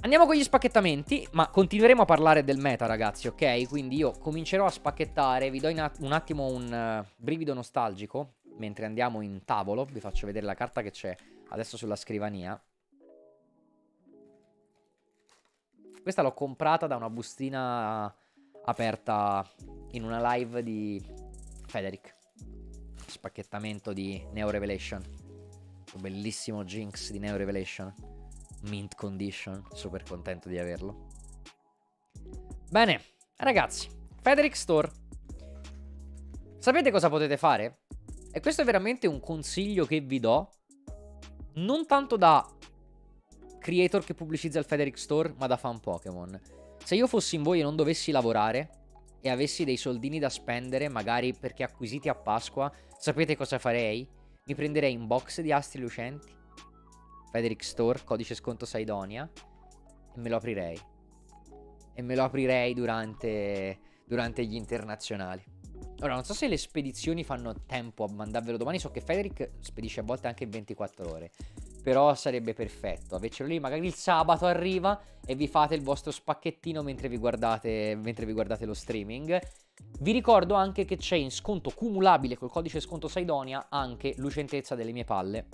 Andiamo con gli spacchettamenti, ma continueremo a parlare del meta, ragazzi, ok? Quindi io comincerò a spacchettare. Vi do in un attimo un uh, brivido nostalgico mentre andiamo in tavolo. Vi faccio vedere la carta che c'è adesso sulla scrivania. Questa l'ho comprata da una bustina aperta in una live di... Federic, spacchettamento di Neo Revelation, un bellissimo Jinx di Neo Revelation, mint condition, super contento di averlo. Bene, ragazzi, Federic Store, sapete cosa potete fare? E questo è veramente un consiglio che vi do, non tanto da creator che pubblicizza il Federic Store, ma da fan Pokémon. Se io fossi in voi e non dovessi lavorare e avessi dei soldini da spendere, magari perché acquisiti a Pasqua, sapete cosa farei? Mi prenderei un box di Astri Lucenti, Federic Store, codice sconto Saidonia, e me lo aprirei. E me lo aprirei durante, durante gli internazionali. Ora, non so se le spedizioni fanno tempo a mandarvelo domani, so che Federic spedisce a volte anche in ventiquattro ore, però sarebbe perfetto avercelo lì, magari il sabato arriva e vi fate il vostro spacchettino mentre vi guardate, mentre vi guardate lo streaming. Vi ricordo anche che c'è in sconto cumulabile col codice sconto Saidonia anche Lucentezza delle mie palle,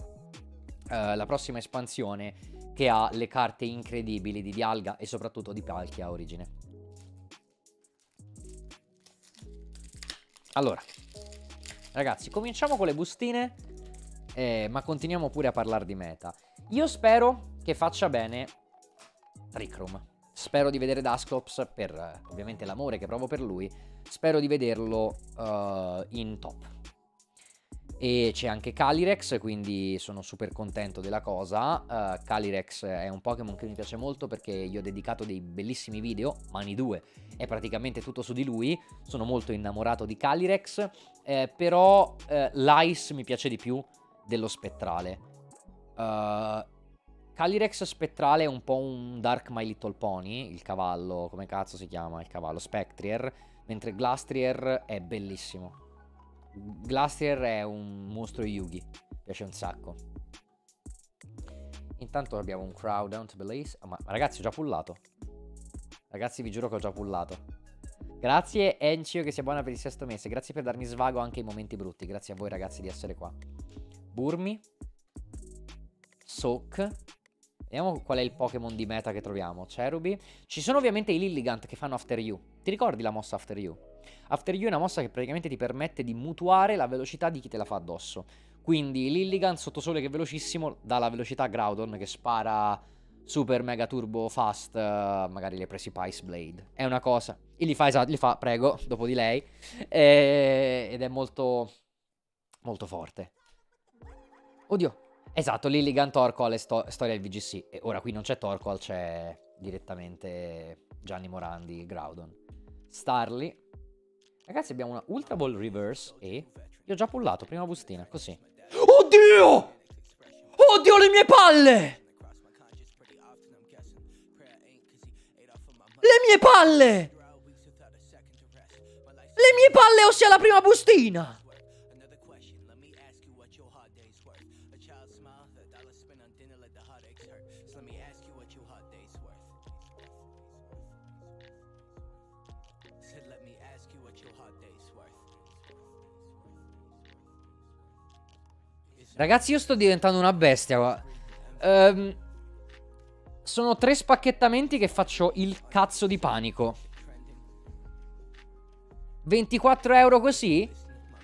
eh, la prossima espansione che ha le carte incredibili di Dialga e soprattutto di Palkia Origine. Allora, ragazzi, cominciamo con le bustine, eh, ma continuiamo pure a parlare di meta. Io spero che faccia bene Trick Room. Spero di vedere Dascops, per eh, ovviamente l'amore che provo per lui, spero di vederlo uh, in top. E c'è anche Calyrex, quindi sono super contento della cosa. uh, Calyrex è un Pokémon che mi piace molto perché gli ho dedicato dei bellissimi video, Mani due è praticamente tutto su di lui, sono molto innamorato di Calyrex, eh, però eh, l'Ice mi piace di più dello Spettrale. uh, Calyrex Spettrale è un po' un Dark My Little Pony, il cavallo, come cazzo si chiama il cavallo? Spectrier, mentre Glastrier è bellissimo. Glacier è un mostro Yugi, piace un sacco. Intanto abbiamo un crowd out belize. Oh, ma ragazzi, ho già pullato. Ragazzi, vi giuro che ho già pullato. Grazie Encio, che sia buona per il sesto mese. Grazie per darmi svago anche in momenti brutti. Grazie a voi ragazzi di essere qua. Burmi, Soak. Vediamo qual è il Pokémon di meta che troviamo. Cherubi. Ci sono ovviamente i Lilligant che fanno After You. Ti ricordi la mossa After You? After You è una mossa che praticamente ti permette di mutuare la velocità di chi te la fa addosso. Quindi Lilligant sottosole che è velocissimo dà la velocità a Groudon che spara super mega turbo fast. Magari le presi Ice Blade. È una cosa. E li fa, esatto, li fa, prego, dopo di lei. E... Ed è molto, molto forte. Oddio. Esatto, Lilligant Torkoal è sto storia del V G C. E ora qui non c'è Torkoal, c'è direttamente Gianni Morandi, Groudon. Starly. Ragazzi, abbiamo una Ultra Ball Reverse e... Io ho già pullato, prima bustina, così. Oddio! Oddio le mie palle! Le mie palle! Le mie palle, ossia la prima bustina! Ragazzi, io sto diventando una bestia qua. Um, sono tre spacchettamenti che faccio il cazzo di panico. ventiquattro euro così?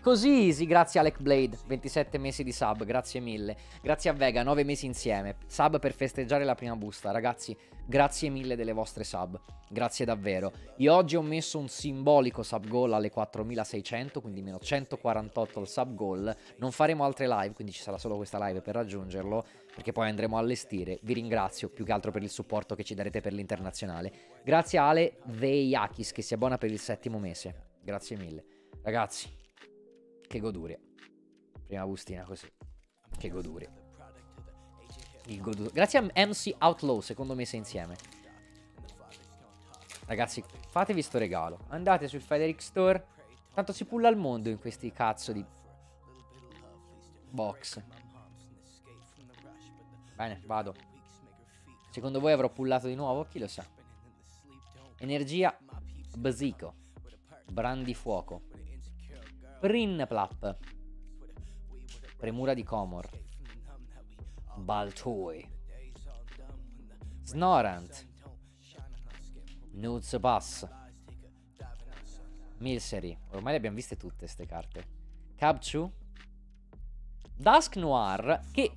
Così easy, grazie Alec Blade. ventisette mesi di sub, grazie mille. Grazie a Vega, nove mesi insieme. Sub per festeggiare la prima busta. Ragazzi, grazie mille delle vostre sub. Grazie davvero. Io oggi ho messo un simbolico sub goal alle quattromilaseicento, quindi meno centoquarantotto al sub goal. Non faremo altre live, quindi ci sarà solo questa live per raggiungerlo, perché poi andremo a allestire. Vi ringrazio più che altro per il supporto che ci darete per l'internazionale. Grazie a Ale Veiakis, che sia buona per il settimo mese. Grazie mille. Ragazzi, che goduria. Prima bustina così. Che goduria. Il goduria. Grazie a M C Outlaw, secondo mese insieme. Ragazzi, fatevi sto regalo. Andate sul Federic Store. Tanto si pulla al mondo in questi cazzo di box. Bene, vado. Secondo voi avrò pullato di nuovo? Chi lo sa? Energia Basico. Brandifuoco. Prinplap. Premura di Comor. Baltoy. Snorant. Nuzzbass. Milseri. Ormai le abbiamo viste tutte queste carte. Kabchu. Dusk Noir, che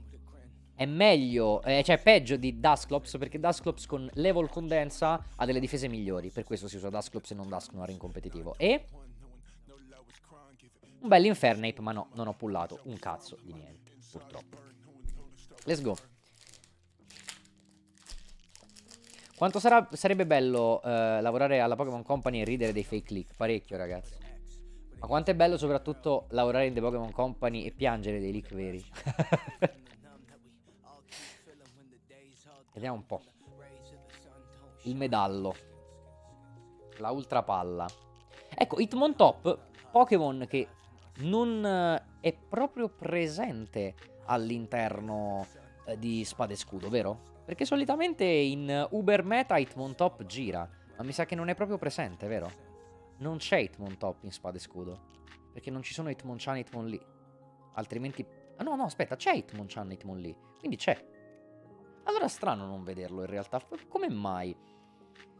è meglio, eh, cioè è peggio di Dusclops, perché Dusclops con level condensa ha delle difese migliori, per questo si usa Dusclops e non Dusk Noir in competitivo. E un bel Infernape, ma no, non ho pullato un cazzo di niente, purtroppo. Let's go. Quanto sarà, sarebbe bello eh, lavorare alla Pokémon Company e ridere dei fake leak. Parecchio, ragazzi. Ma quanto è bello soprattutto lavorare in The Pokémon Company e piangere dei leak veri. Vediamo un po'. Il medallo. La ultra palla. Ecco, Hitmontop, Pokémon che non è proprio presente all'interno di Spada e Scudo, vero? Perché solitamente in Uber Meta Hitmontop gira, ma mi sa che non è proprio presente, vero? Non c'è Hitmontop in Spada e Scudo, perché non ci sono Hitmonchan e Hitmonlee. Altrimenti... Ah no, no, aspetta, c'è Hitmonchan e Hitmonlee, quindi c'è. Allora è strano non vederlo in realtà, come mai?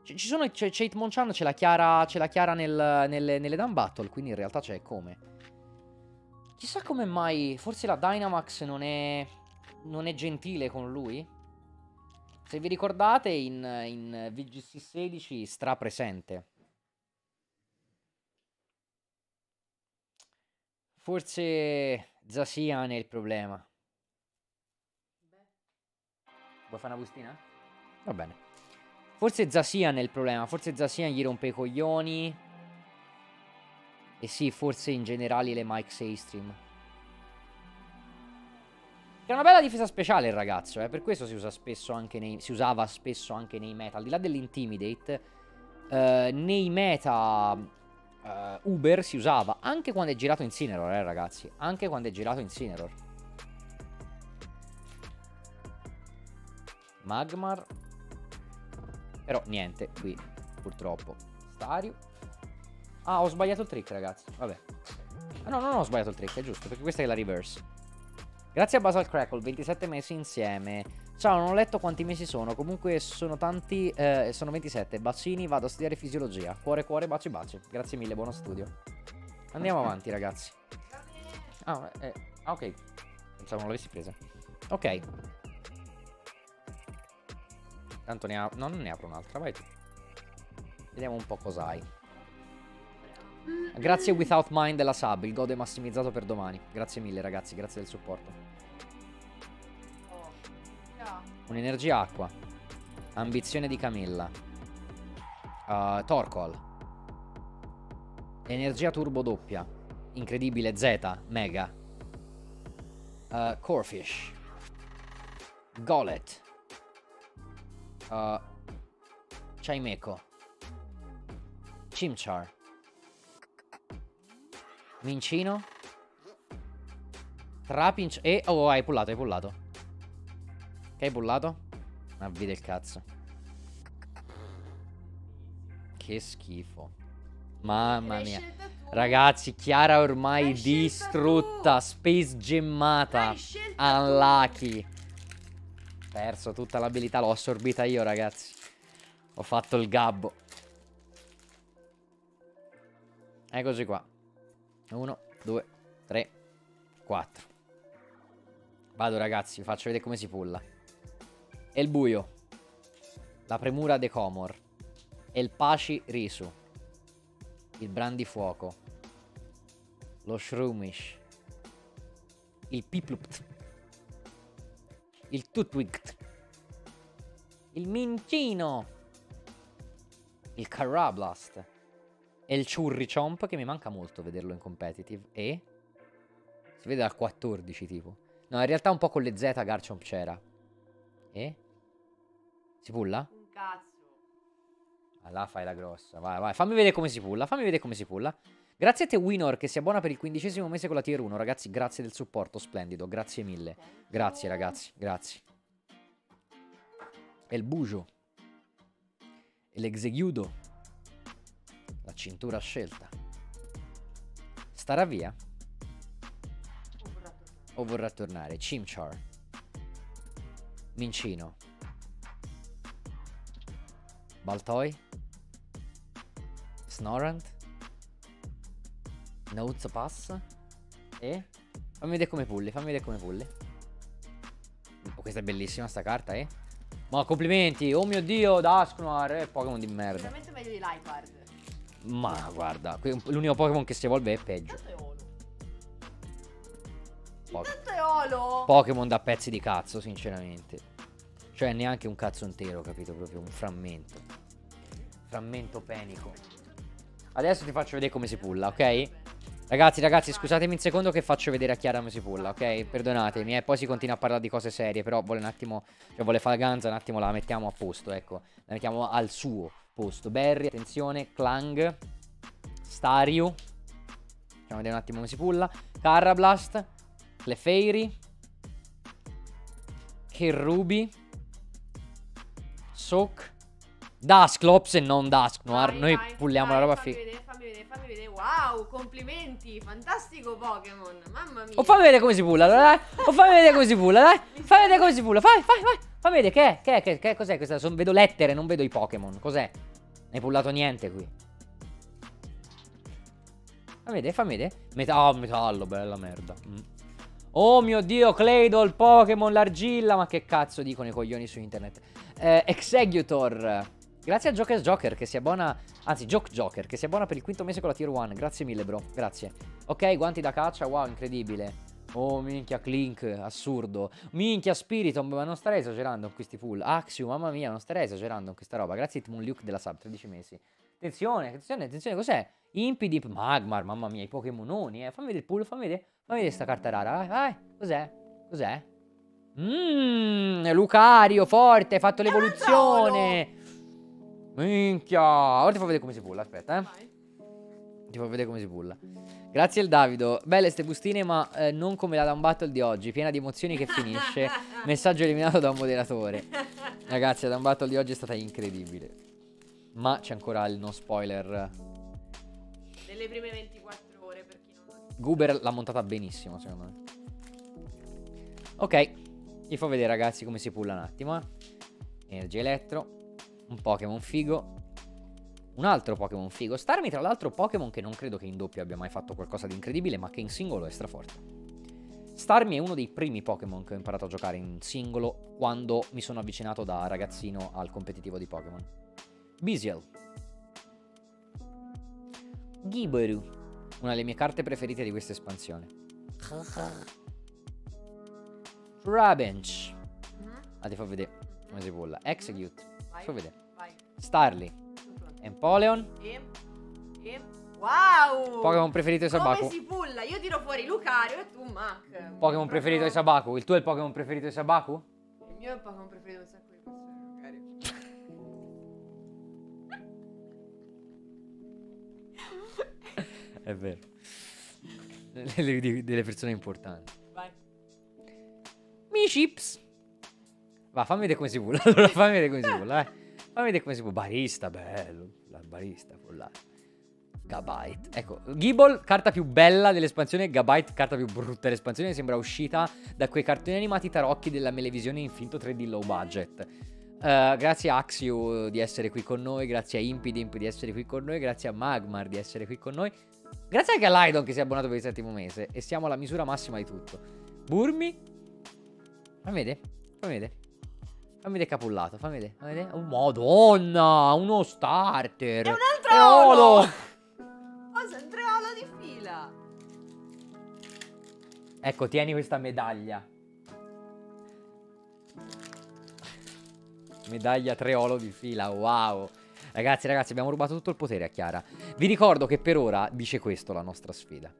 Ci sono, c'è Hitmonchan, c'è la Chiara, c'è la Chiara nel, nelle, nelle Dun Battle, quindi in realtà c'è, come? Chissà come mai, forse la Dynamax non è... non è gentile con lui? Se vi ricordate in, in V G C sedici stra presente. Forse Zacian è il problema. Vuoi fare una bustina? Va bene. Forse Zacian è il problema, forse Zacian gli rompe i coglioni. E sì, forse in generale le Mike sei stream. È una bella difesa speciale il ragazzo, eh? Per questo si usa spesso anche nei, si usava spesso anche nei meta, al di là dell'intimidate, eh, nei meta eh, Uber si usava anche quando è girato Incineroar, eh ragazzi, anche quando è girato Incineroar. Magmar, però niente qui purtroppo. Stario. Ah, ho sbagliato il trick ragazzi, vabbè. Ah no, non ho sbagliato il trick, è giusto, perché questa è la reverse. Grazie a Basal Crackle, ventisette mesi insieme. Ciao, non ho letto quanti mesi sono. Comunque sono tanti, eh, sono ventisette. Bacini, vado a studiare fisiologia. Cuore, cuore, baci, baci. Grazie mille, buono studio. Andiamo avanti, ragazzi. Ah, eh, ah ok. Pensavo non l'avessi presa. Ok. Tanto ne apro... No, non ne apro un'altra, vai tu. Vediamo un po' cos'hai. Grazie Without Mind della sub, il godo è massimizzato per domani. Grazie mille ragazzi, grazie del supporto. Oh, no. Un'energia acqua. Ambizione di Camilla. uh, Torkoal. Energia turbo doppia. Incredibile Z, mega. uh, Corefish. Golet. uh, Chimeco. Chimchar. Mincino. Trapinch. E... Oh, hai pullato, hai pullato. Che hai pullato? Ma ah, vede il cazzo. Che schifo. Mamma mia. Ragazzi, Chiara ormai distrutta. Space gemmata. Unlucky. Perso tutta l'abilità. L'ho assorbita io, ragazzi. Ho fatto il gabbo. Eccoci qua. uno, due, tre, quattro. Vado ragazzi, vi faccio vedere come si pulla. E il buio. La premura de Comor. E il Paci Risu. Il Brandifuoco. Lo Shroomish. Il Piplupt. Il Tutwikt. Il Mincino. Il Carablast. E il Churrichomp, che mi manca molto vederlo in competitive. E? Si vede dal quattordici tipo. No, in realtà un po' con le Z Garchomp c'era. E? Si pulla? Un cazzo. Ah, là fai la grossa. Vai, vai. Fammi vedere come si pulla. Fammi vedere come si pulla. Grazie a te Winor che si abbona per il quindicesimo mese con la tier uno. Ragazzi, grazie del supporto. Splendido. Grazie mille. Grazie ragazzi. Grazie. E il Bujo. E l'Exegudo. La cintura scelta. Starà via? O vorrà, o vorrà tornare? Chimchar. Mincino. Baltoy. Snorant. Notepass. E? Fammi vedere come pulli, fammi vedere come pulli. Oh, questa è bellissima sta carta, eh? Ma complimenti, oh mio dio, Dusknoir, eh, Pokémon di merda. Veramente meglio di Lipard. Ma guarda, l'unico Pokémon che si evolve è peggio. Intanto è Olo. Pokémon da pezzi di cazzo, sinceramente. Cioè neanche un cazzo intero, capito? Proprio un frammento. Frammento penico. Adesso ti faccio vedere come si pulla, ok? Ragazzi, ragazzi, scusatemi un secondo che faccio vedere a Chiara come si pulla, ok? Perdonatemi, eh, poi si continua a parlare di cose serie, però vuole un attimo, cioè vuole fare ganza, un attimo la mettiamo a posto, ecco. La mettiamo al suo posto. Barry, attenzione, Clang, Staryu, facciamo vedere un attimo come si pulla, Carablast, Clefairy, Cherubi, Sok, Dusclops e non Dusknoir. Noi vai, pulliamo vai, la roba figa. Fammi vedere, fammi vedere. Wow, complimenti, fantastico Pokémon. Mamma mia. O fammi vedere come si pulla, dai. O fammi vedere come si pulla, dai. Fammi vedere come si pulla. Fai, fai, fai. Fammi vedere che è, che è, che, è, che è, cos'è questa? Sono, vedo lettere, non vedo i Pokémon. Cos'è? Non hai pullato niente qui. Fammi vedere, fammi vedere. Meta oh, metallo, bella merda. Mm. Oh mio Dio, Claydol, Pokémon, l'argilla. Ma che cazzo dicono i coglioni su internet. Eh, Exeggutor. Grazie a Joker Joker che si abbona, anzi Joke Joker che si abbona per il quinto mese con la tier uno. Grazie mille bro, grazie. Ok, guanti da caccia, wow, incredibile. Oh minchia, Clink, assurdo. Minchia, Spiritomb, ma non starei esagerando con questi pull. Axiom, mamma mia, non starei esagerando con questa roba. Grazie Hitmon Luke della sub, tredici mesi. Attenzione, attenzione, attenzione, cos'è? Impidip, Magmar, mamma mia, i Pokémononi, eh. Fammi vedere il pull, fammi vedere, fammi vedere sta carta rara, vai, vai. Cos'è? Cos'è? Mmm, Lucario, forte, hai fatto l'evoluzione. Minchia. Ora ti faccio vedere come si pulla, aspetta eh. Vai. Ti faccio vedere come si pulla. Grazie al Davido. Belle ste bustine ma eh, non come la down battle di oggi, piena di emozioni che finisce. Messaggio eliminato da un moderatore. Ragazzi, la down battle di oggi è stata incredibile. Ma c'è ancora il no spoiler delle prime ventiquattro ore per chi non lo sa. Goober l'ha montata benissimo secondo me. Ok, vi fa vedere ragazzi come si pulla un attimo eh. Energia elettro. Un Pokémon figo. Un altro Pokémon figo. Starmie tra l'altro Pokémon che non credo che in doppio abbia mai fatto qualcosa di incredibile, ma che in singolo è straforte. Starmie è uno dei primi Pokémon che ho imparato a giocare in singolo quando mi sono avvicinato da ragazzino al competitivo di Pokémon. Bezial, Giboru, una delle mie carte preferite di questa espansione. Trabinch. Ah, ti fa vedere come si pulla. Exeggutor. Faccio vedere. Vai. Starly, Empoleon e, e... Wow, Pokémon preferito di Sabaku. Come si pulla? Io tiro fuori Lucario e tu Mac. Pokémon proprio... preferito di Sabaku. Il tuo è il Pokémon preferito di Sabaku? Il mio è il Pokémon preferito di Sabaku. È vero. Delle persone importanti. Vai. Mi chips. Va, fammi vedere come si pulla. Allora, fammi vedere come si pulla, eh. Fammi vedere come si pulla. Barista, bello. La barista, pulla. Gabite. Ecco, Gible, carta più bella dell'espansione. Gabite, carta più brutta dell'espansione. Sembra uscita da quei cartoni animati tarocchi della melevisione infinto tre D low budget. Uh, grazie a Axio di essere qui con noi. Grazie a Impidimp di essere qui con noi. Grazie a Magmar di essere qui con noi. Grazie anche a Lydon che si è abbonato per il settimo mese. E siamo alla misura massima di tutto. Burmi. Fammi vedere. Fammi vedere. Fammi vedere capullato, fammi vedere, fammi vedere. Oh, Madonna, uno starter. È un altro Treolo. Olo. Cosa? Tre olo di fila. Ecco, tieni questa medaglia. Medaglia tre olo di fila, wow. Ragazzi, ragazzi, abbiamo rubato tutto il potere a Chiara. Vi ricordo che per ora dice questo la nostra sfida.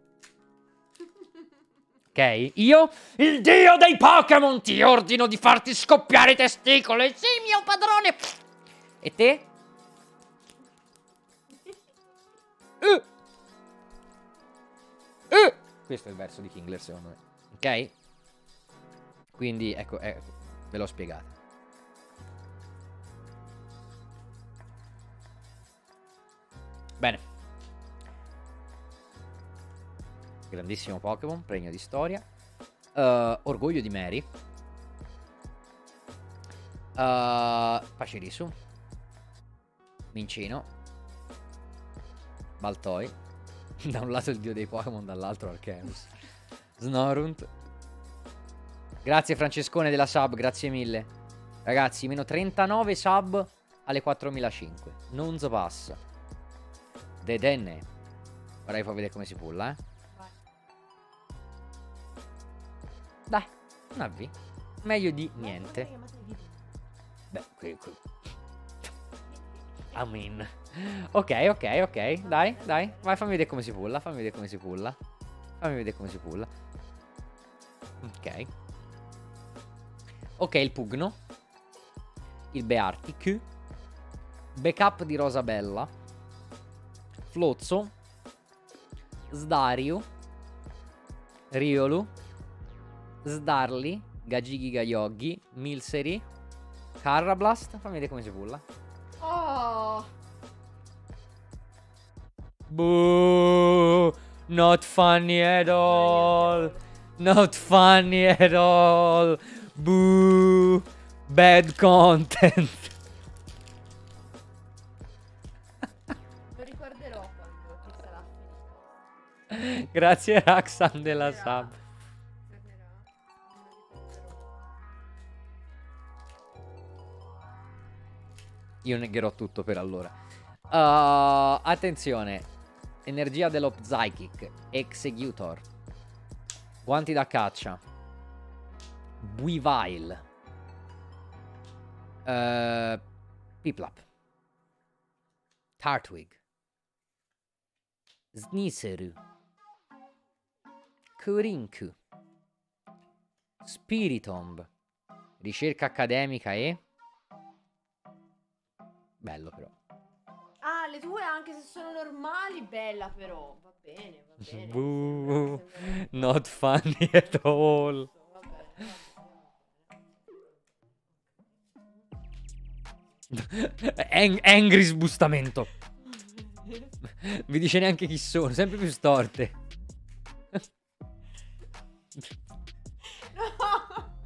Ok, io, il dio dei Pokémon, ti ordino di farti scoppiare i testicoli. Sì, mio padrone. E te? Uh. Uh. Questo è il verso di Kingler, secondo me. Ok? Quindi, ecco, eh, ve l'ho spiegato. Bene. Grandissimo Pokémon, premio di storia. uh, Orgoglio di Mary. uh, Pachirisu, Mincino, Baltoy. Da un lato il dio dei Pokémon, dall'altro Arceus. Snorunt. Grazie Francescone della sub, grazie mille. Ragazzi, meno trentanove sub alle quattromilacinque. Non so passa Dedenne. Vorrei far vedere come si pulla, eh. Dai, una V. Meglio di niente. Beh, qui, qui. I mean. Ok, ok, ok. Dai, dai. Vai, fammi vedere come si pulla. Fammi vedere come si pulla. Fammi vedere come si pulla. Ok. Ok, il Pugno. Il Beartic. Backup di Rosabella. Flozzo. Sdario. Riolu. Sdarly. Gajigi Gayoggi. Milseri. Carrablast. Fammi vedere come si pulla. Oh. Boo. Not funny at all. Not funny at all. Boo. Bad content. Lo ricorderò quando ci sarà. Grazie Raxan della sub. Io negherò tutto per allora. uh, Attenzione. Energia dello Psychic. Executor. Guanti da caccia. Buivile. uh, Piplap. Tartwig. Sniseru. Kurinku. Spiritomb. Ricerca accademica e... Bello però. Ah, le tue anche se sono normali, bella però. Va bene, va bene. Boo, not funny at all. Ang angry sbustamento. Vi dice neanche chi sono, sempre più storte. No.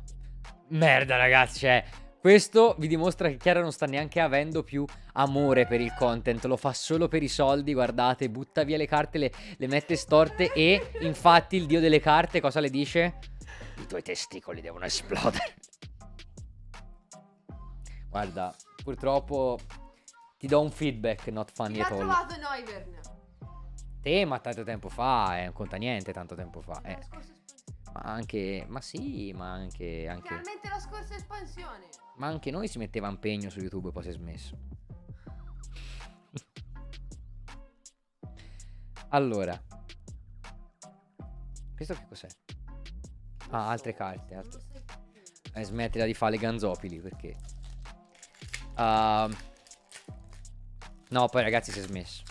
Merda ragazzi, cioè. Questo vi dimostra che Chiara non sta neanche avendo più amore per il content, lo fa solo per i soldi, guardate, butta via le carte, le, le mette storte e infatti il dio delle carte cosa le dice? I tuoi testicoli devono esplodere. Guarda, purtroppo ti do un feedback, not funny at all. Chi l'ha trovato Noivern? Te, ma tanto tempo fa, eh, non conta niente tanto tempo fa. Eh. Ma anche, ma sì, ma anche, anche... Finalmente la scorsa espansione. Ma anche noi si metteva impegno su YouTube e poi si è smesso. Allora. Questo che cos'è? Ah, altre carte. Altre. Eh, smettila di fare le ganzopili perché... Uh... No, poi ragazzi si è smesso.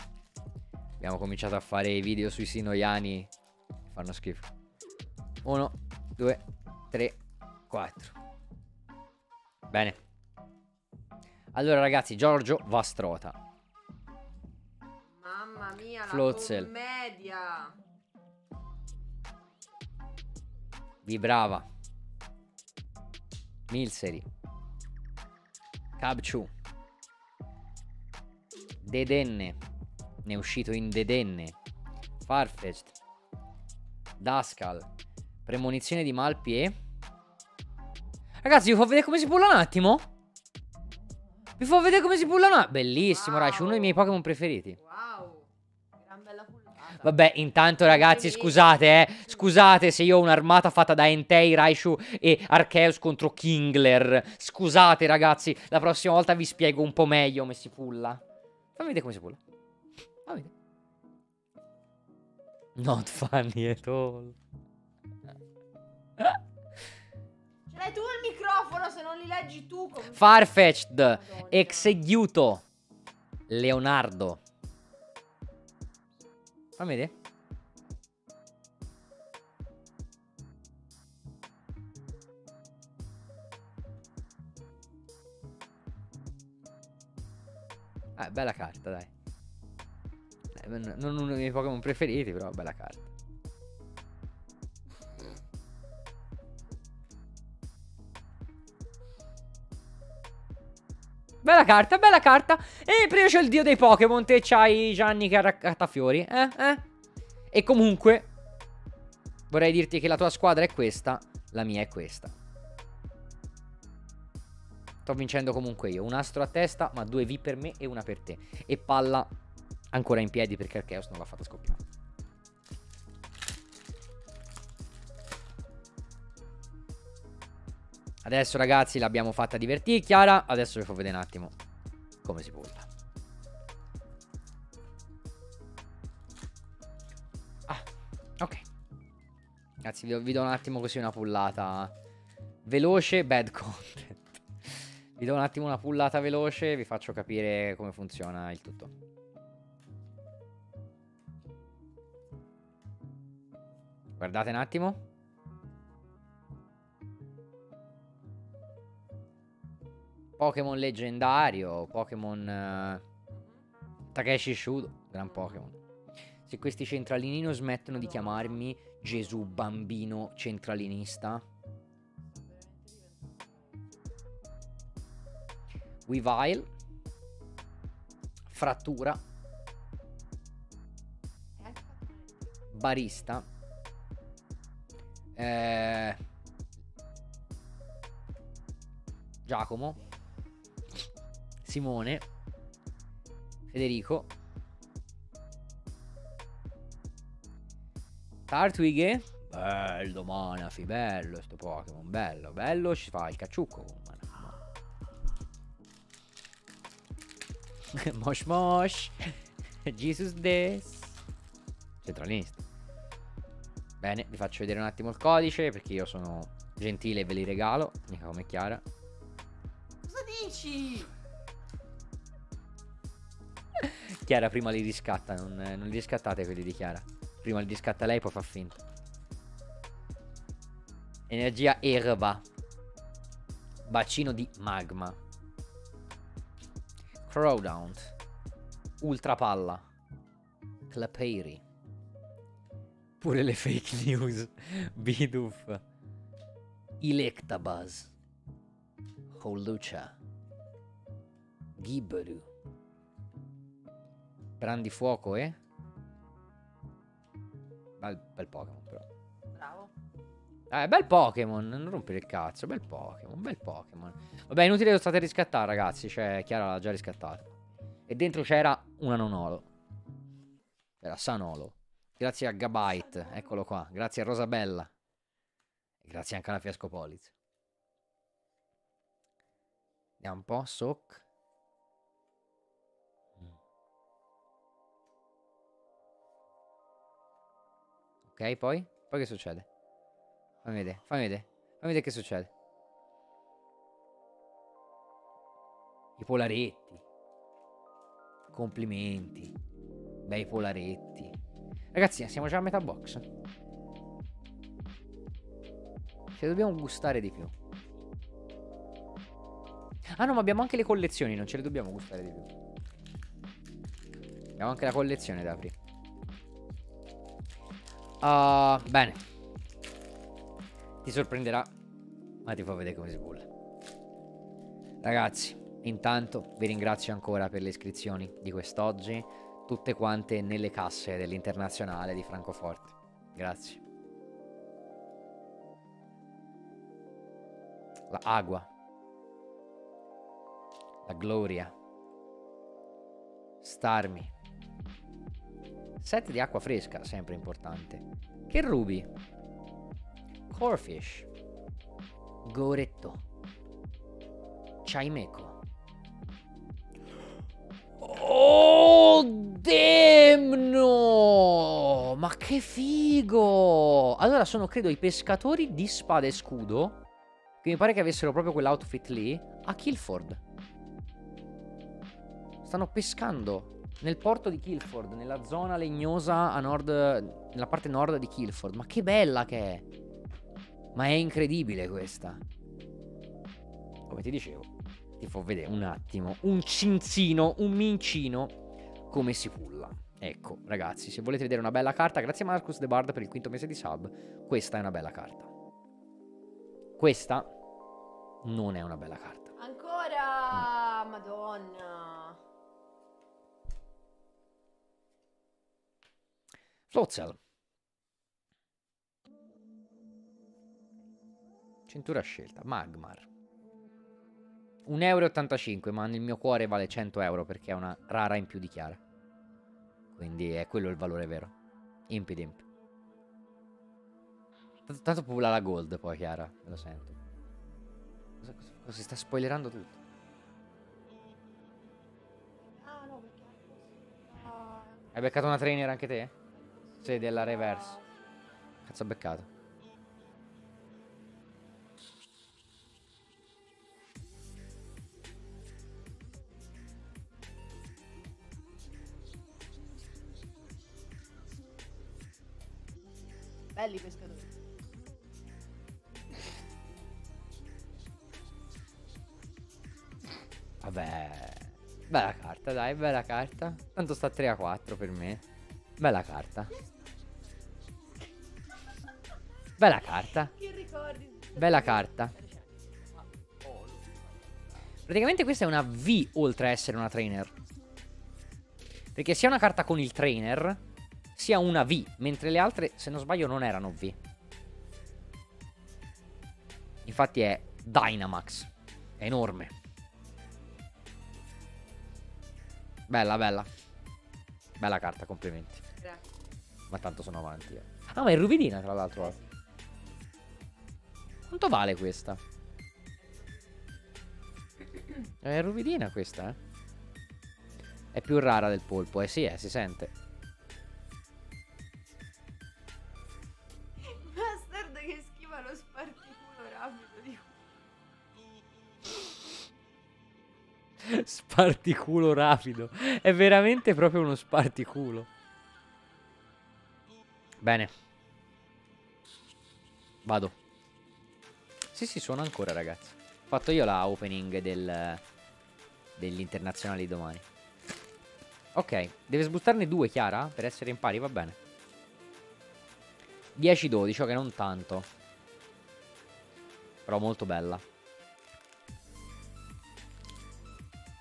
Abbiamo cominciato a fare i video sui sinoiani. Fanno schifo. uno, due, tre, quattro. Bene. Allora ragazzi, Giorgio Vastrota. Mamma mia, Flotzel. La commedia. Vibrava. Milseri. Cabciu. Dedenne. Ne è uscito in Dedenne. Farfetch'd. Dascal. Premonizione di Malpi e... Ragazzi, vi fa vedere come si pulla un attimo? Vi fa vedere come si pulla un attimo? Bellissimo, wow. Ragazzi, uno dei miei Pokémon preferiti. Wow, gran bella pullata. Vabbè, intanto ragazzi, scusate, eh. Scusate se io ho un'armata fatta da Entei, Raichu e Arceus contro Kingler. Scusate ragazzi, la prossima volta vi spiego un po' meglio come si pulla. Fammi vedere come si pulla. Fammi vedere. Not funny at all. Ce l'hai tu il microfono, se non li leggi tu. Farfetch'd. Exeguto. Leonardo. Fammi vedere. Ah, bella carta, dai. Non uno dei miei Pokémon preferiti, però bella carta. Bella carta, bella carta. E prima c'è il dio dei Pokémon. Te c'hai Gianni che raccatta fiori. Eh, eh. E comunque vorrei dirti che la tua squadra è questa. La mia è questa. Sto vincendo comunque io. Un astro a testa, ma due V per me e una per te. E palla ancora in piedi perché Arceus non l'ha fatta scoppiare. Adesso ragazzi l'abbiamo fatta divertire Chiara. Adesso vi faccio vedere un attimo come si punta. Ah, ok. Ragazzi vi do, vi do un attimo così una pullata veloce. Bad content. Vi do un attimo una pullata veloce e vi faccio capire come funziona il tutto. Guardate un attimo. Pokémon leggendario, Pokémon uh, Takeshi Shudo, gran Pokémon. Se questi centralini non smettono di chiamarmi Gesù bambino centralinista. Weavile. Frattura. Barista. Eh, Giacomo. Simone, Federico, Tartwighe, bello Manafi, bello sto Pokémon, bello, bello, ci fa il cacciucco con Manafi. Mosh mosh, Jesus Des, centralista. Bene, vi faccio vedere un attimo il codice perché io sono gentile e ve li regalo, mica come Chiara. Cosa dici? Chiara prima li riscatta, non, non li riscattate quelli di Chiara. Prima li riscatta lei, poi fa finta. Energia erba. Bacino di magma. Crowdaunt. Ultra palla. Clapeyri. Pure le fake news. Bidoof. Electabuzz. Holucha. Gibberu. Brandifuoco, eh? Bel, bel Pokémon, però. Bravo. Eh, bel Pokémon, non rompere il cazzo. Bel Pokémon, bel Pokémon. Vabbè, inutile che lo state riscattare, ragazzi. Cioè, Chiara l'ha già riscattato. E dentro c'era una nonolo. C'era Sanolo. Grazie a Gabite, eccolo qua. Grazie a Rosabella. E grazie anche alla Fiascopolis. Vediamo un po', soc. Ok, poi? Poi che succede? Fammi vedere, fammi vedere. Fammi vedere che succede. I polaretti. Complimenti. Bei polaretti. Ragazzi, siamo già a metà box. Cioè, dobbiamo gustare di più. Ah no, ma abbiamo anche le collezioni, non ce le dobbiamo gustare di più. Abbiamo anche la collezione da aprire. Uh, bene. Ti sorprenderà, ma ti fa vedere come si pulla. Ragazzi, intanto vi ringrazio ancora per le iscrizioni di quest'oggi, tutte quante nelle casse dell'internazionale di Francoforte. Grazie. La Agua. La Gloria. Starmi. Set di acqua fresca, sempre importante. Che ruby. Corefish. Goretto. Chaimeco. Oh, demno! Ma che figo! Allora sono, credo, i pescatori di Spada e Scudo, che mi pare che avessero proprio quell'outfit lì, a Kilford. Stanno pescando nel porto di Kilford, nella zona legnosa a nord, nella parte nord di Kilford. Ma che bella che è! Ma è incredibile questa. Come ti dicevo, ti fa vedere un attimo, un cinzino, un mincino, come si pulla. Ecco, ragazzi, se volete vedere una bella carta, grazie a Marcus De Bard per il quinto mese di sub, questa è una bella carta. Questa non è una bella carta. Ancora! Mm. Madonna! Flozzel. Cintura scelta. Magmar. un euro e ottantacinque, ma nel mio cuore vale cento euro perché è una rara in più di Chiara. Quindi è quello il valore vero. Impid imp. Tanto, tanto pula la gold poi Chiara, me lo sento. Cosa, cosa, cosa si sta spoilerando tutto? Ah no, perché uh, hai beccato una trainer anche te? Sì, della reverse. Cazzo, ha beccato. Belli pescatori. Vabbè, bella carta, dai, bella carta. Tanto sta tre a quattro per me. Bella carta. Bella carta. Bella carta. Praticamente questa è una V oltre a essere una trainer, perché sia una carta con il trainer sia una V, mentre le altre, se non sbaglio, non erano V. Infatti è Dynamax. È enorme. Bella, bella. Bella carta, complimenti. Grazie. Ma tanto sono avanti eh. Ah, ma è ruvidina, tra l'altro eh. Quanto vale questa? È ruvidina questa, eh. È più rara del polpo. Eh sì, eh, si sente. Sparticulo rapido. È veramente proprio uno sparticulo. Bene. Vado. Sì, sì, suona ancora, ragazzi. Ho fatto io la opening del, degli internazionali domani. Ok. Deve sbuttarne due, Chiara, per essere in pari, va bene. dieci dodici, ok, non tanto. Però molto bella.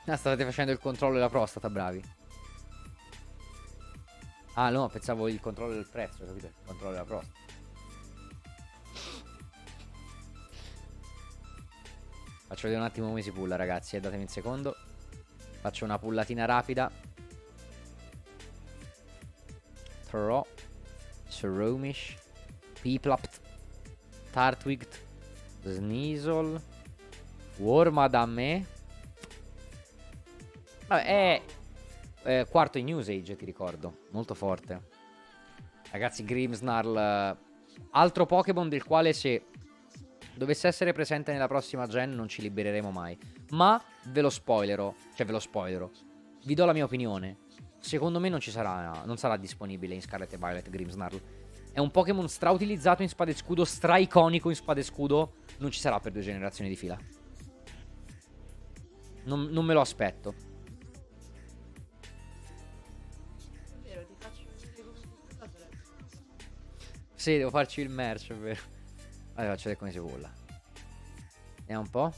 Ah, state facendo il controllo della prostata, bravi. Ah no, pensavo il controllo del prezzo, capito? Il controllo della prostata. Faccio vedere un attimo come si pulla, ragazzi, eh, datemi un secondo. Faccio una pullatina rapida. Throw, Seromish, Piplapt, Tartwigt, Sneasel, Wormadame. Vabbè, è, è quarto in usage, ti ricordo. Molto forte. Ragazzi, Grimmsnarl, altro Pokémon del quale se dovesse essere presente nella prossima gen non ci libereremo mai. Ma ve lo spoilero. Cioè ve lo spoilero. Vi do la mia opinione. Secondo me non ci sarà, non sarà disponibile in Scarlet e Violet Grimmsnarl. È un Pokémon strautilizzato in Spada e Scudo, straiconico in Spada e Scudo. Non ci sarà per due generazioni di fila. Non, non me lo aspetto. Sì, devo farci il merch, è vero. Allora, faccio vedere come si vola. Vediamo un po'.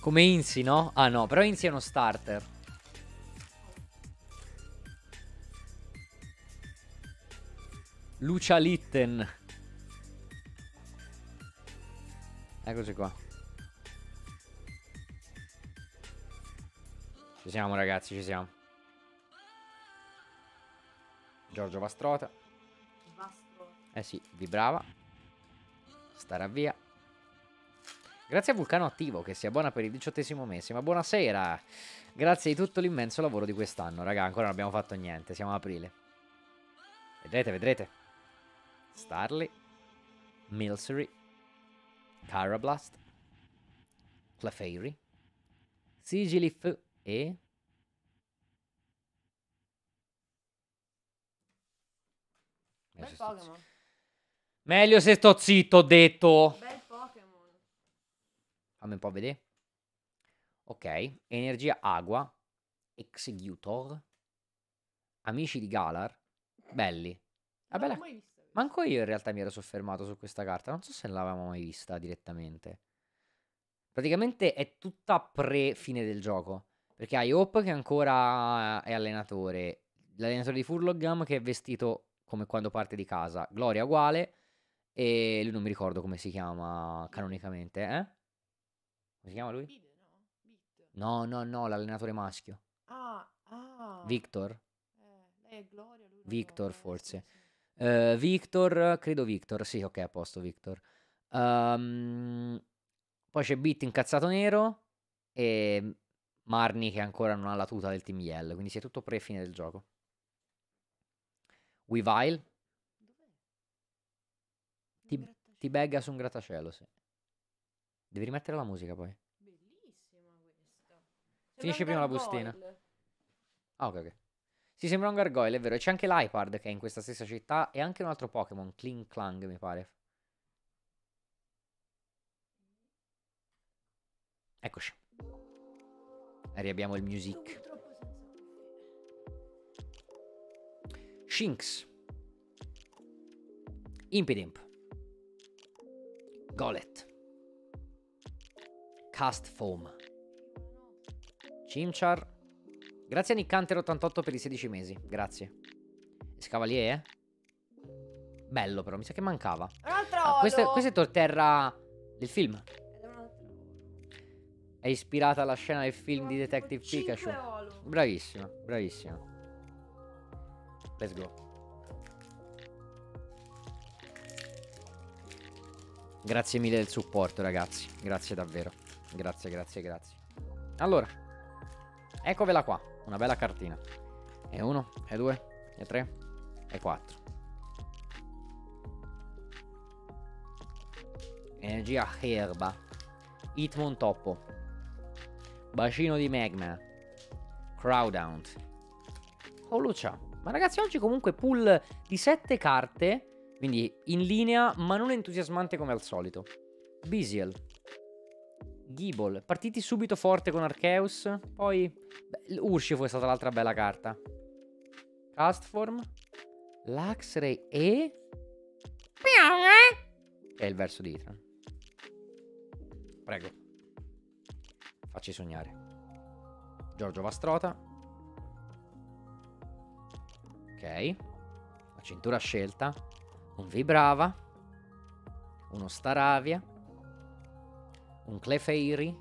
Come Insi, no? Ah no, però Insi è uno starter. Lucia Litten. Eccoci qua. Ci siamo, ragazzi, ci siamo. Giorgio Vastrota. Vastrota. Eh sì, vibrava. Starà via. Grazie a Vulcano Attivo che si abbona per il diciottesimo mese. Ma buonasera. Grazie di tutto l'immenso lavoro di quest'anno. Raga, ancora non abbiamo fatto niente. Siamo a aprile. Vedrete, vedrete. Starly, Milcery, Carablast, Clefairy, Sigilif e bel Pokémon. Meglio se sto zitto, ho detto. Bel Pokémon. Fammi un po' vedere. Ok, energia acqua, Exegutor, Amici di Galar, belli. Ah, bella. Manco io in realtà mi ero soffermato su questa carta. Non so se l'avevamo mai vista direttamente. Praticamente è tutta pre-fine del gioco, perché hai Hope che ancora è allenatore, l'allenatore di Furlogam che è vestito come quando parte di casa, Gloria uguale, e lui non mi ricordo come si chiama canonicamente. Eh? Come si chiama lui? Bid, no? Bid. No, no, no, l'allenatore maschio. Ah, ah. Victor? Eh, lei è Gloria, lui Victor, Gloria, forse. Sì, sì. Uh, Victor, credo Victor. Sì, ok, a posto, Victor. Um, poi c'è Bit incazzato nero e Marni che ancora non ha la tuta del Team Yell, quindi si è tutto pre-fine del gioco. Weavile ti, ti begga su un grattacielo, sì. Devi rimettere la musica poi. Bellissima questa. Finisce prima la bustina. Ah, ok, ok. Si sembra un gargoyle, è vero. E c'è anche l'Hypard che è in questa stessa città e anche un altro Pokémon, Kling Klang mi pare. Eccoci. Riabbiamo il music. Shinx, Impidimp, Golett, Cast Foam, Chimchar. Grazie a Nicanter ottantotto per i sedici mesi. Grazie. Escavalier? Bello però, mi sa che mancava. Ah, questo, è, questo è Torterra del film. È ispirata alla scena del film di Detective Pikachu. Bravissima, bravissima. Let's go. Grazie mille del supporto, ragazzi. Grazie davvero. Grazie, grazie, grazie. Allora, eccovela qua. Una bella cartina. E uno, e due, e tre, e quattro. Energia erba. Hitmon toppo. Bacino di magma, Crowdaunt, Holucia. Ma ragazzi, oggi comunque pool di sette carte, quindi in linea, ma non entusiasmante come al solito. Beezeel, Gible, partiti subito forte con Arceus. Poi Urshifu è stata l'altra bella carta. Castform, Luxray e è il verso di Itran. Prego, facci sognare. Giorgio Vastrota. Ok. La cintura scelta. Un Vibrava. Uno Staravia. Un Clefairy.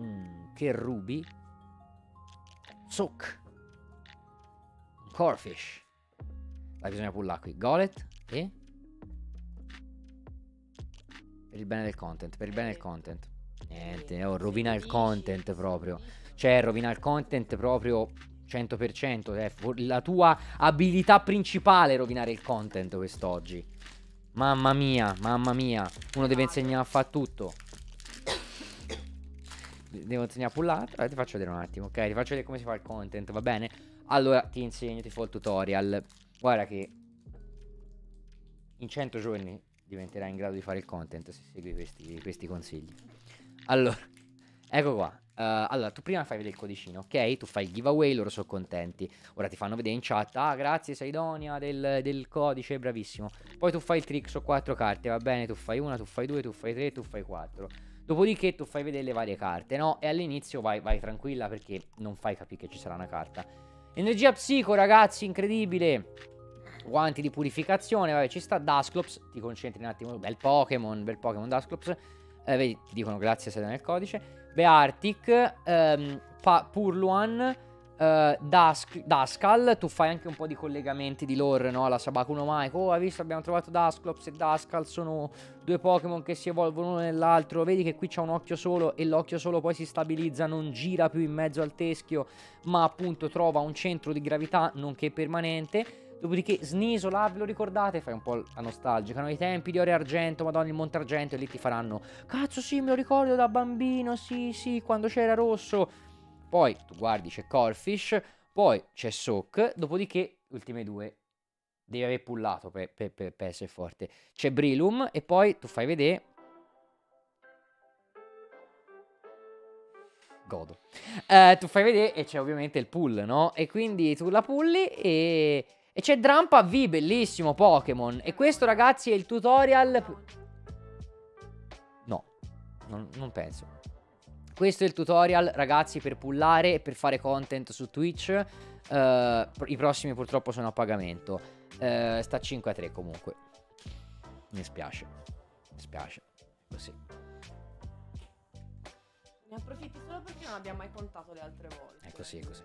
Un Cherubi. Zook. Un Corfish. Dai, bisogna pullare qui. Golett e... Per il bene del content, per il bene del content. Niente, oh, rovina il content proprio. Cioè, rovina il content proprio cento per cento. È la tua abilità principale rovinare il content quest'oggi. Mamma mia, mamma mia. Uno deve insegnare a fare tutto. Devo insegnare a pullare. Allora, ti faccio vedere un attimo, ok? Ti faccio vedere come si fa il content, va bene? Allora, ti insegno, ti fa il tutorial. Guarda che in cento giorni... diventerai in grado di fare il content se segui questi, questi consigli. Allora, ecco qua. Uh, allora, tu prima fai vedere il codicino, ok? Tu fai il giveaway, loro sono contenti. Ora ti fanno vedere in chat. Ah, grazie, sei Donia del, del codice, bravissimo. Poi tu fai il trick su quattro carte, va bene? Tu fai una, tu fai due, tu fai tre, tu fai quattro. Dopodiché tu fai vedere le varie carte, no? E all'inizio vai, vai tranquilla perché non fai capire che ci sarà una carta. Energia psico, ragazzi, incredibile! Guanti di purificazione, vabbè, ci sta. Dusclops, ti concentri un attimo, bel Pokémon, bel Pokémon Dusclops. Eh, vedi, ti dicono grazie se dai nel codice. Beartic, ehm, Purluan, eh, Dusk, Duskull. Tu fai anche un po' di collegamenti di lore, no? Alla Sabakuno Mike. Oh, hai visto, abbiamo trovato Dusclops e Duskull, sono due Pokémon che si evolvono uno nell'altro. Vedi che qui c'è un occhio solo e l'occhio solo poi si stabilizza, non gira più in mezzo al teschio, ma appunto trova un centro di gravità nonché permanente. Dopodiché Snisola, ve lo ricordate? Fai un po' la nostalgica, no? I tempi di Oro e Argento, madonna, il Monte Argento, e lì ti faranno cazzo sì, me lo ricordo da bambino, sì sì, quando c'era rosso. Poi tu guardi, c'è Corfish, poi c'è Soak, dopodiché ultime due devi aver pullato per, per, per, per essere forte. C'è Breloom e poi tu fai vedere godo, eh, tu fai vedere e c'è ovviamente il pull, no? E quindi tu la pulli e... E c'è Drampa V, bellissimo Pokémon. E questo, ragazzi, è il tutorial. No, non, non penso. Questo è il tutorial, ragazzi, per pullare e per fare content su Twitch. uh, I prossimi purtroppo sono a pagamento. uh, Sta cinque a tre comunque. Mi spiace. Mi spiace. Così. Ne approfitti solo perché non abbiamo mai contato le altre volte. È così, è così.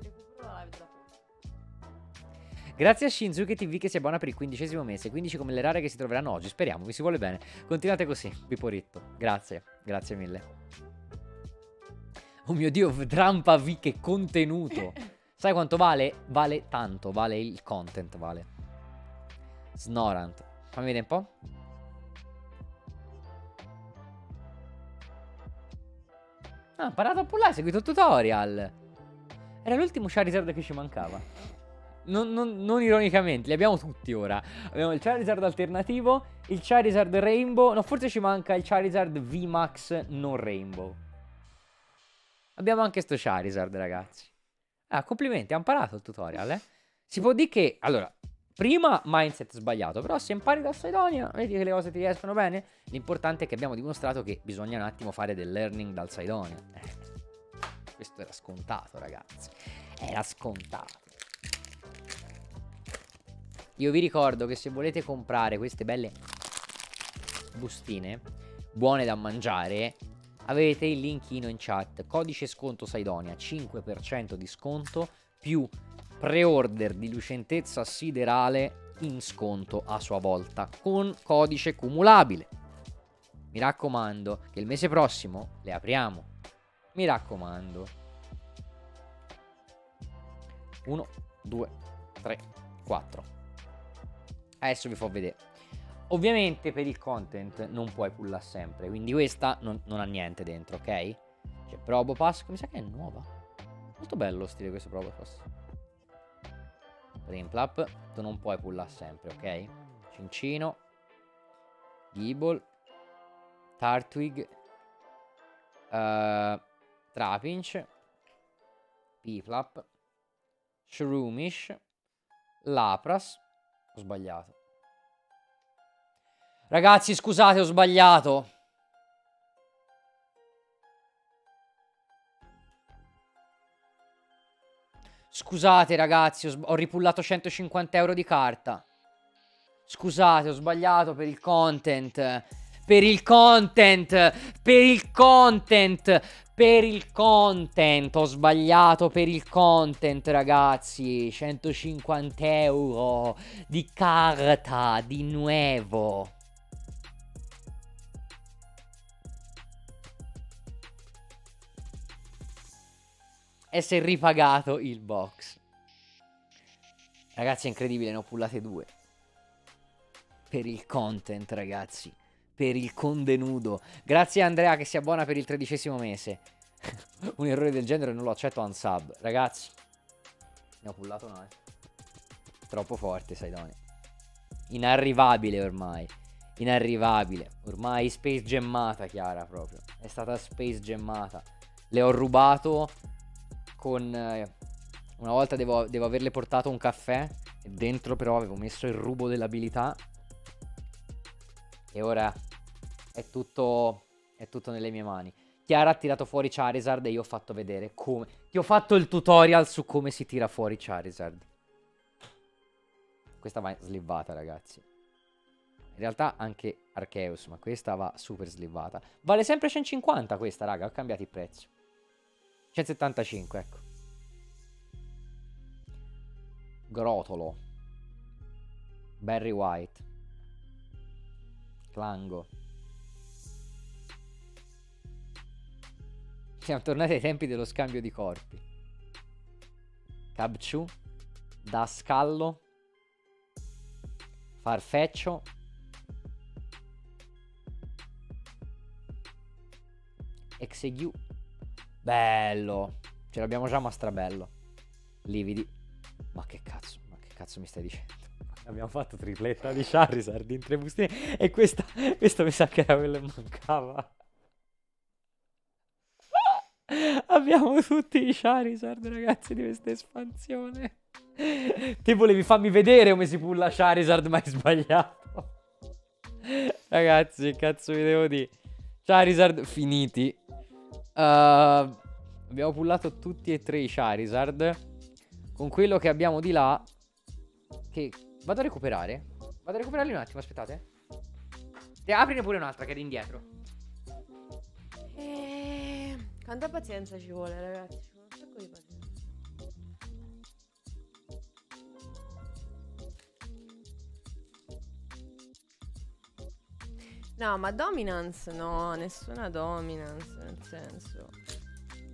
Recupero la live della porta. Grazie a Shinzuke tivù che si abbona per il quindicesimo mese, quindici come le rare che si troveranno oggi. Speriamo, vi si vuole bene. Continuate così, Piporitto. Grazie, grazie mille. Oh mio Dio, Trampa V, che contenuto. Sai quanto vale? Vale tanto, vale il content, vale. Snorant. Fammi vedere un po'. Ah, ha imparato a pullare, ha seguito il tutorial. Era l'ultimo Charizard che ci mancava. Non, non, non ironicamente, li abbiamo tutti ora. Abbiamo il Charizard alternativo, il Charizard Rainbow. No, forse ci manca il Charizard V Max non Rainbow. Abbiamo anche sto Charizard, ragazzi. Ah, complimenti, ha imparato il tutorial, eh. Si può dire che, allora, prima mindset sbagliato, però se impari da Saidonia, vedi che le cose ti riescono bene. L'importante è che abbiamo dimostrato che bisogna un attimo fare del learning dal Saidonia. eh. Questo era scontato, ragazzi. Era scontato. Io vi ricordo che se volete comprare queste belle bustine, buone da mangiare, avete il linkino in chat, codice sconto Saidonia, cinque per cento di sconto, più pre-order di lucentezza siderale in sconto a sua volta, con codice cumulabile. Mi raccomando che il mese prossimo le apriamo. Mi raccomando. uno, due, tre, quattro. Adesso vi fa vedere. Ovviamente per il content non puoi pullare sempre, quindi questa non, non ha niente dentro, ok? C'è Probopass, che mi sa che è nuova. Molto bello lo stile questo Probopass. Rimplap, tu non puoi pullare sempre, ok? Cincino, Gible, Tartwig, uh, Trapinch, Piflap, Shroomish, Lapras. Ho sbagliato. Ragazzi, scusate, ho sbagliato. Scusate, ragazzi, ho, ho ripullato centocinquanta euro di carta. Scusate, ho sbagliato per il content. Per il content. Per il content. Per il content. Ho sbagliato per il content, ragazzi. centocinquanta euro di carta di nuovo. E si è ripagato il box. Ragazzi, è incredibile, ne ho pullate due. Per il content, ragazzi. Per il contenuto. Grazie a Andrea che si abbona per il tredicesimo mese. Un errore del genere non lo accetto unsub. Ragazzi, ne ho pullato noi. Troppo forte, Saidonia. Inarrivabile ormai. Inarrivabile. Ormai space gemmata, Chiara, proprio. È stata space gemmata. Le ho rubato con... Eh, una volta devo, devo averle portato un caffè. E dentro però avevo messo il rubo dell'abilità. E ora è tutto, è tutto nelle mie mani. Chiara ha tirato fuori Charizard e io ho fatto vedere come... Ti ho fatto il tutorial su come si tira fuori Charizard. Questa va slivata, ragazzi. In realtà anche Arceus, ma questa va super slivata. Vale sempre centocinquanta questa, raga. Ho cambiato il prezzo. centosettantacinque, ecco. Grotolo. Barry White. Lango. Siamo tornati ai tempi dello scambio di corpi. Cabciu, Dascallo, Farfeccio, Exeghiu. Bello. Ce l'abbiamo già, ma strabello. Lividi. Ma che cazzo, ma che cazzo mi stai dicendo? Abbiamo fatto tripletta di Charizard in tre bustine. E questa, questa mi sa che era quello che mancava. Abbiamo tutti i Charizard, ragazzi, di questa espansione. Te volevi farmi vedere come si pulla Charizard, ma hai sbagliato. Ragazzi, che cazzo vi devo dire? Charizard finiti. uh, Abbiamo pullato tutti e tre i Charizard. Con quello che abbiamo di là, che... Vado a recuperare. Vado a recuperarli un attimo, aspettate. E aprine pure un'altra che è di indietro. E... quanta pazienza ci vuole, ragazzi. Ci vuole un sacco di pazienza. No, ma dominance no, nessuna dominance, nel senso.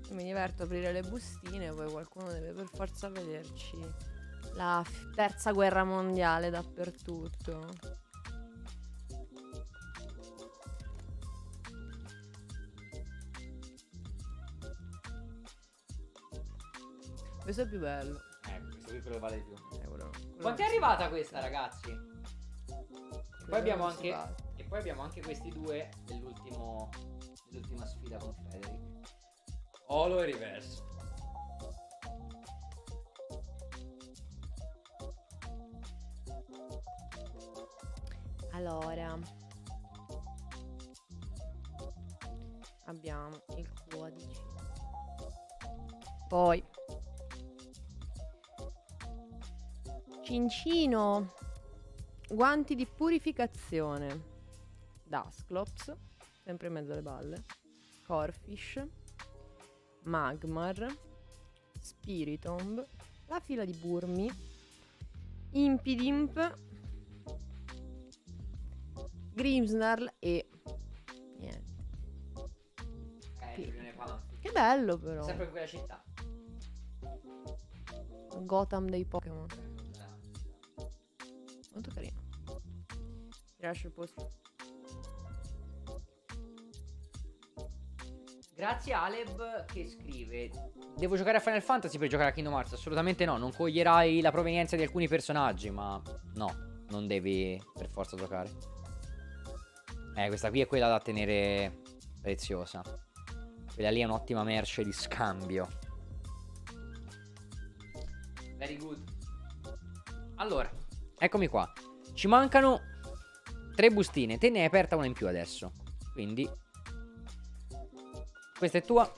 Io mi diverto a aprire le bustine, poi qualcuno deve per forza vederci la terza guerra mondiale dappertutto. Questo è più bello. Eh, questo qui quello vale di più. Eh, quello, quello Quanto è arrivata questa, ragazzi? E poi abbiamo anche... poi abbiamo anche questi due dell'ultima dell sfida con Federic. Olo e reverse. Allora abbiamo il codice. Poi Cincino, guanti di purificazione, Dasclops, sempre in mezzo alle balle, Corfish, Magmar, Spiritomb, la fila di Burmi, Impidimp, Grimmsnarl e niente. Eh, che bello però. Sempre in quella città. Gotham dei Pokémon. Molto carino. Ti lascio il posto. Grazie Aleb che scrive: devo giocare a Final Fantasy per giocare a Kingdom Hearts? Assolutamente no, non coglierai la provenienza di alcuni personaggi, ma no, non devi per forza giocare. Eh, questa qui è quella da tenere preziosa. Quella lì è un'ottima merce di scambio. Very good. Allora, eccomi qua. Ci mancano tre bustine, te ne hai aperta una in più adesso, quindi... questa è tua.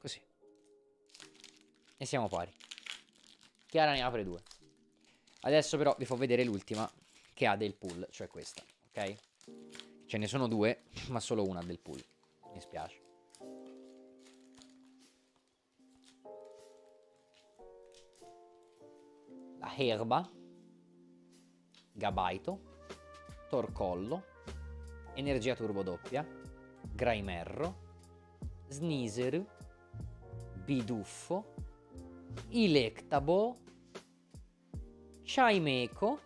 Così. E siamo pari. Chiara ne apre due. Adesso però vi fa vedere l'ultima che ha del pool, cioè questa, ok? Ce ne sono due, ma solo una del pool. Mi spiace. La Herba, Gabaito, Torcollo, Energia Turbo Doppia, Graimerro, Sneasel, Biduffo, Electaboo, Chimeco,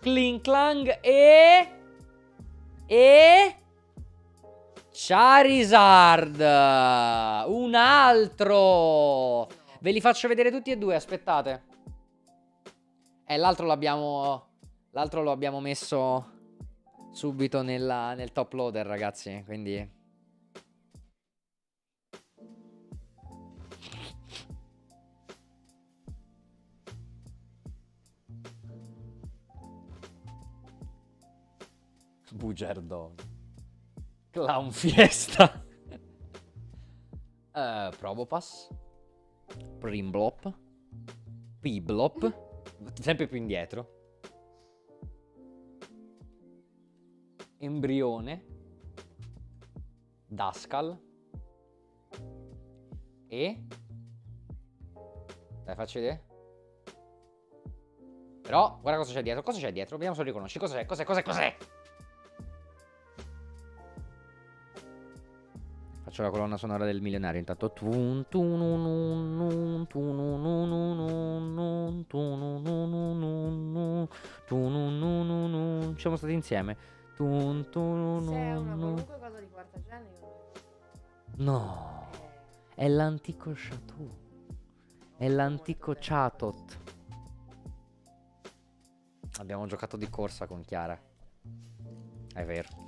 Klinklang e... e... Charizard! Un altro! Ve li faccio vedere tutti e due, aspettate. Eh, l'altro l'abbiamo... l'altro lo abbiamo messo subito nella, nel top loader, ragazzi, quindi... Bugiardone, Clown Fiesta, uh, Probopass, Primblop, Piblop, sempre più indietro, Embrione, Dascal e... dai, faccio vedere. Però guarda cosa c'è dietro, cosa c'è dietro, vediamo se lo riconosci. Cos'è, cos'è, cos'è, cos'è? Faccio la colonna sonora del milionario intanto. Siamo stati insieme. Se è una qualunque cosa di quaranta anni. No, è l'antico Chateau. È l'antico Chatot. Abbiamo giocato di corsa con Chiara. È vero.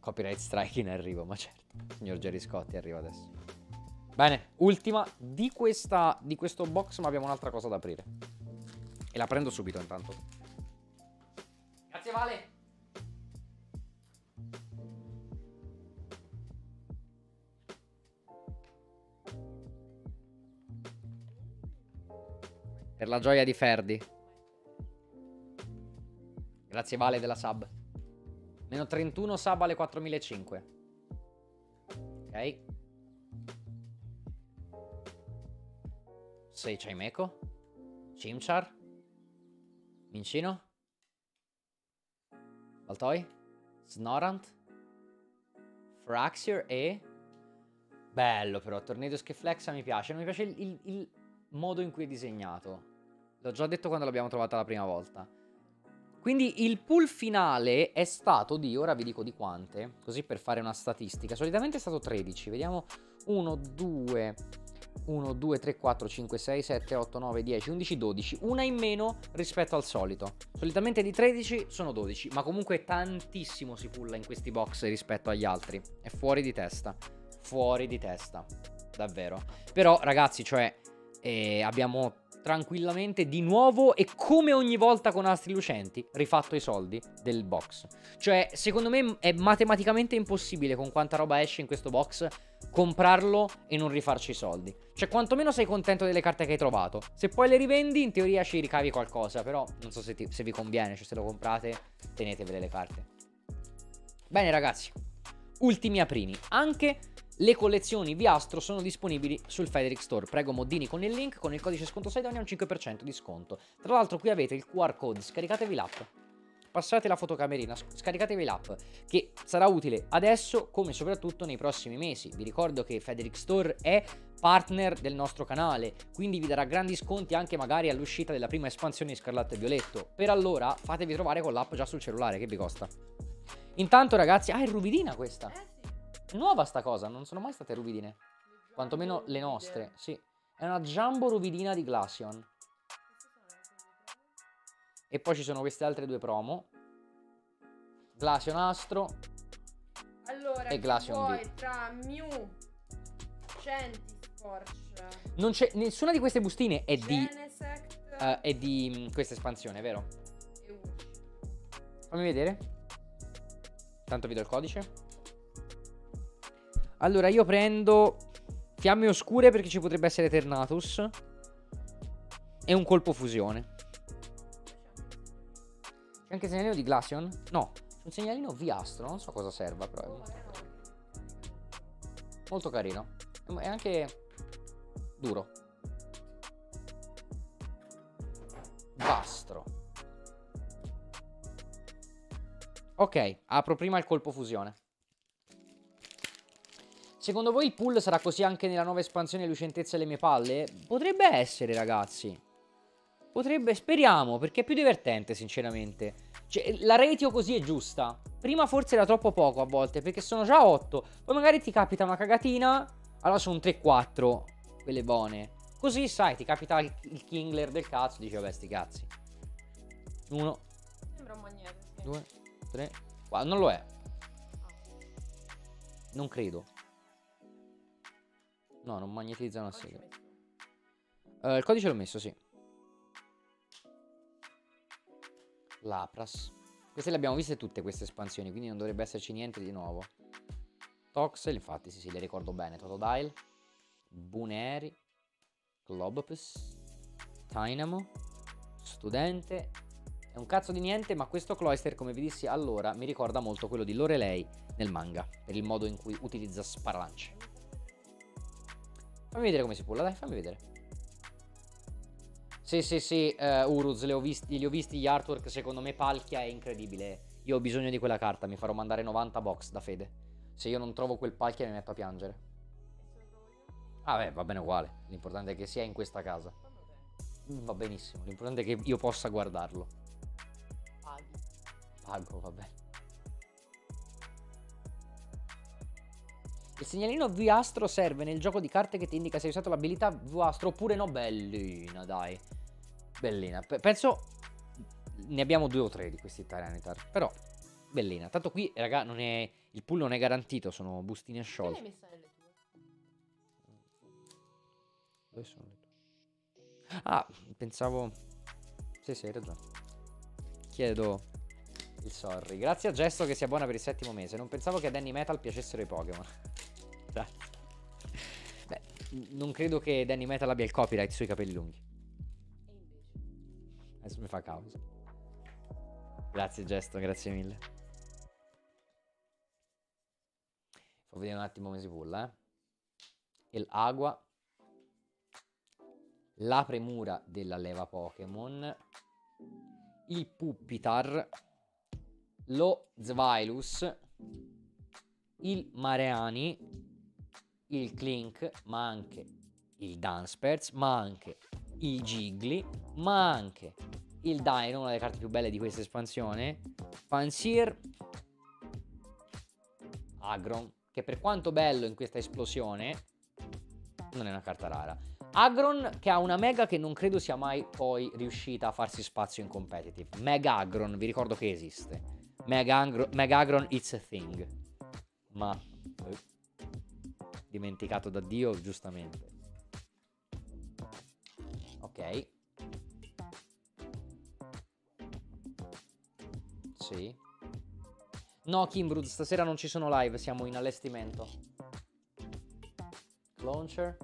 Copyright strike in arrivo, ma certo. Signor Jerry Scotti arriva adesso. Bene, ultima di, questa, di questo box, ma abbiamo un'altra cosa da aprire. E la prendo subito intanto. Grazie Vale. Per la gioia di Ferdi. Grazie Vale della sub. Meno trentuno Saba alle quattromilacinquecento. Ok. sei Chimeco. Chimchar. Mincino. Baltoy. Snorant. Fraxure e... Bello però, Tornado Schiflexa mi piace. Non mi piace il, il, il modo in cui è disegnato. L'ho già detto quando l'abbiamo trovata la prima volta. Quindi il pool finale è stato di... Ora vi dico di quante, così per fare una statistica. Solitamente è stato tredici. Vediamo uno, due, uno, due, tre, quattro, cinque, sei, sette, otto, nove, dieci, undici, dodici. Una in meno rispetto al solito. Solitamente di tredici sono dodici. Ma comunque tantissimo si pulla in questi box rispetto agli altri. È fuori di testa. Fuori di testa, davvero. Però ragazzi, cioè eh, abbiamo tranquillamente di nuovo, e come ogni volta con Astri Lucenti, rifatto i soldi del box. Cioè secondo me è matematicamente impossibile, con quanta roba esce in questo box, comprarlo e non rifarci i soldi. Cioè quantomeno sei contento delle carte che hai trovato. Se poi le rivendi in teoria ci ricavi qualcosa. Però non so se, ti, se vi conviene. Cioè se lo comprate tenetevele le carte. Bene ragazzi, ultimi aprini. Anche le collezioni vi Astro sono disponibili sul Federic Store. Prego Moddini con il link, con il codice sconto Saidonia un cinque per cento di sconto. Tra l'altro qui avete il Q R code, scaricatevi l'app. Passate la fotocamerina, scaricatevi l'app, che sarà utile adesso come soprattutto nei prossimi mesi. Vi ricordo che Federic Store è partner del nostro canale, quindi vi darà grandi sconti anche magari all'uscita della prima espansione di Scarlet e Violetto. Per allora fatevi trovare con l'app già sul cellulare, che vi costa. Intanto ragazzi, ah è ruvidina questa. Nuova sta cosa, non sono mai state ruvidine. Quantomeno le nostre, sì. È una jumbo ruvidina di Glaceon. E poi ci sono queste altre due promo. Glaceon Astro. Allora, e Glaceon poi tra Mew, Gentiforce. Non c'è nessuna di queste bustine è Genesect. di uh, è di mh, questa espansione, vero? Fammi vedere. Tanto vi do il codice. Allora io prendo Fiamme Oscure perché ci potrebbe essere Eternatus e un colpo fusione. C'è anche il segnalino di Glaceon? No, c'è un segnalino Viastro, non so cosa serva però. Oh, molto carino. È anche duro. Vastro. Ok, apro prima il colpo fusione. Secondo voi il pool sarà così anche nella nuova espansione Lucentezza e le mie palle? Potrebbe essere ragazzi. Potrebbe, speriamo, perché è più divertente sinceramente. Cioè la ratio così è giusta. Prima forse era troppo poco a volte, perché sono già otto. Poi magari ti capita una cagatina, allora sono tre quattro, quelle buone. Così sai, ti capita il Kingler del cazzo, dici vabbè sti cazzi. Uno, sembra un magneto. Due, tre, quattro, non lo è. Non credo. No, non magnetizza una sega. Uh, il codice l'ho messo, sì. Lapras. Queste le abbiamo viste tutte queste espansioni, quindi non dovrebbe esserci niente di nuovo. Toxel, infatti, sì, sì, le ricordo bene. Totodile. Buneri. Globopus. Dynamo. Studente. È un cazzo di niente, ma questo Cloyster, come vi dissi allora, mi ricorda molto quello di Lorelei nel manga, per il modo in cui utilizza sparlance. Fammi vedere come si pulla, dai, fammi vedere. Sì, sì, sì, uh, Uruz, li ho, visti, li ho visti gli artwork, secondo me Palkia è incredibile. Io ho bisogno di quella carta, mi farò mandare novanta box da Fede. Se io non trovo quel Palkia mi metto a piangere. Ah beh, va bene uguale, l'importante è che sia in questa casa. Va benissimo, l'importante è che io possa guardarlo. Pago. Pago, va bene. Il segnalino Viastro serve nel gioco di carte che ti indica se hai usato l'abilità Viastro oppure no. Bellina, dai. Bellina. P penso ne abbiamo due o tre di questi Tyranitar. Però, bellina. Tanto qui, raga, non è... il pool non è garantito. Sono bustine sciolte. Che l'hai messa nelle tue? Dove sono le tue? Ah, pensavo... Sì, sì, hai ragione. Chiedo il sorry. Grazie a Gesto che sia buona per il settimo mese. Non pensavo che ad Danny Metal piacessero i Pokémon. Beh, non credo che Danny Metal abbia il copyright sui capelli lunghi. Adesso mi fa causa. Grazie Gesto, grazie mille. Lo vediamo un attimo come si pulla, eh. Il agua. La premura della leva Pokémon. Il Pupitar. Lo Zweilous. Il Mareani. Il Clink. Ma anche il Dunsparce. Ma anche il Gigli. Ma anche il Dino, una delle carte più belle di questa espansione. Pansier. Aggron, che per quanto bello in questa esplosione non è una carta rara. Aggron che ha una mega che non credo sia mai poi riuscita a farsi spazio in competitive. Mega Aggron, vi ricordo che esiste. Mega Aggron, mega Aggron it's a thing. Ma eh, dimenticato da Dio, giustamente. Ok. Sì. No, Kimbrud, stasera non ci sono live, siamo in allestimento. Launcher.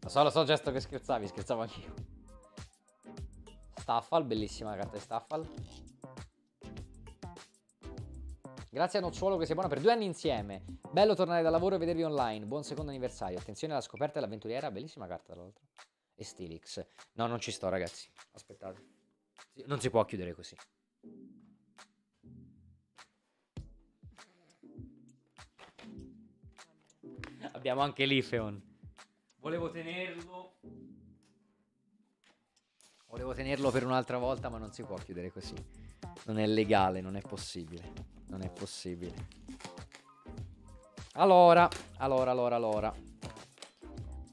Lo so, lo so, gesto che scherzavi, scherzavo anch'io. Staffal, bellissima carta di Staffal. Grazie a Nocciolo che sei buona per due anni insieme. Bello tornare da lavoro e vedervi online. Buon secondo anniversario. Attenzione alla scoperta e l'avventuriera, bellissima carta tra l'altro. E Stilix. No, non ci sto, ragazzi. Aspettate. Non si può chiudere così. Abbiamo anche l'Ifeon. Volevo tenerlo. Volevo tenerlo per un'altra volta, ma non si può chiudere così. Non è legale, non è possibile. Non è possibile. Allora, allora, allora, allora.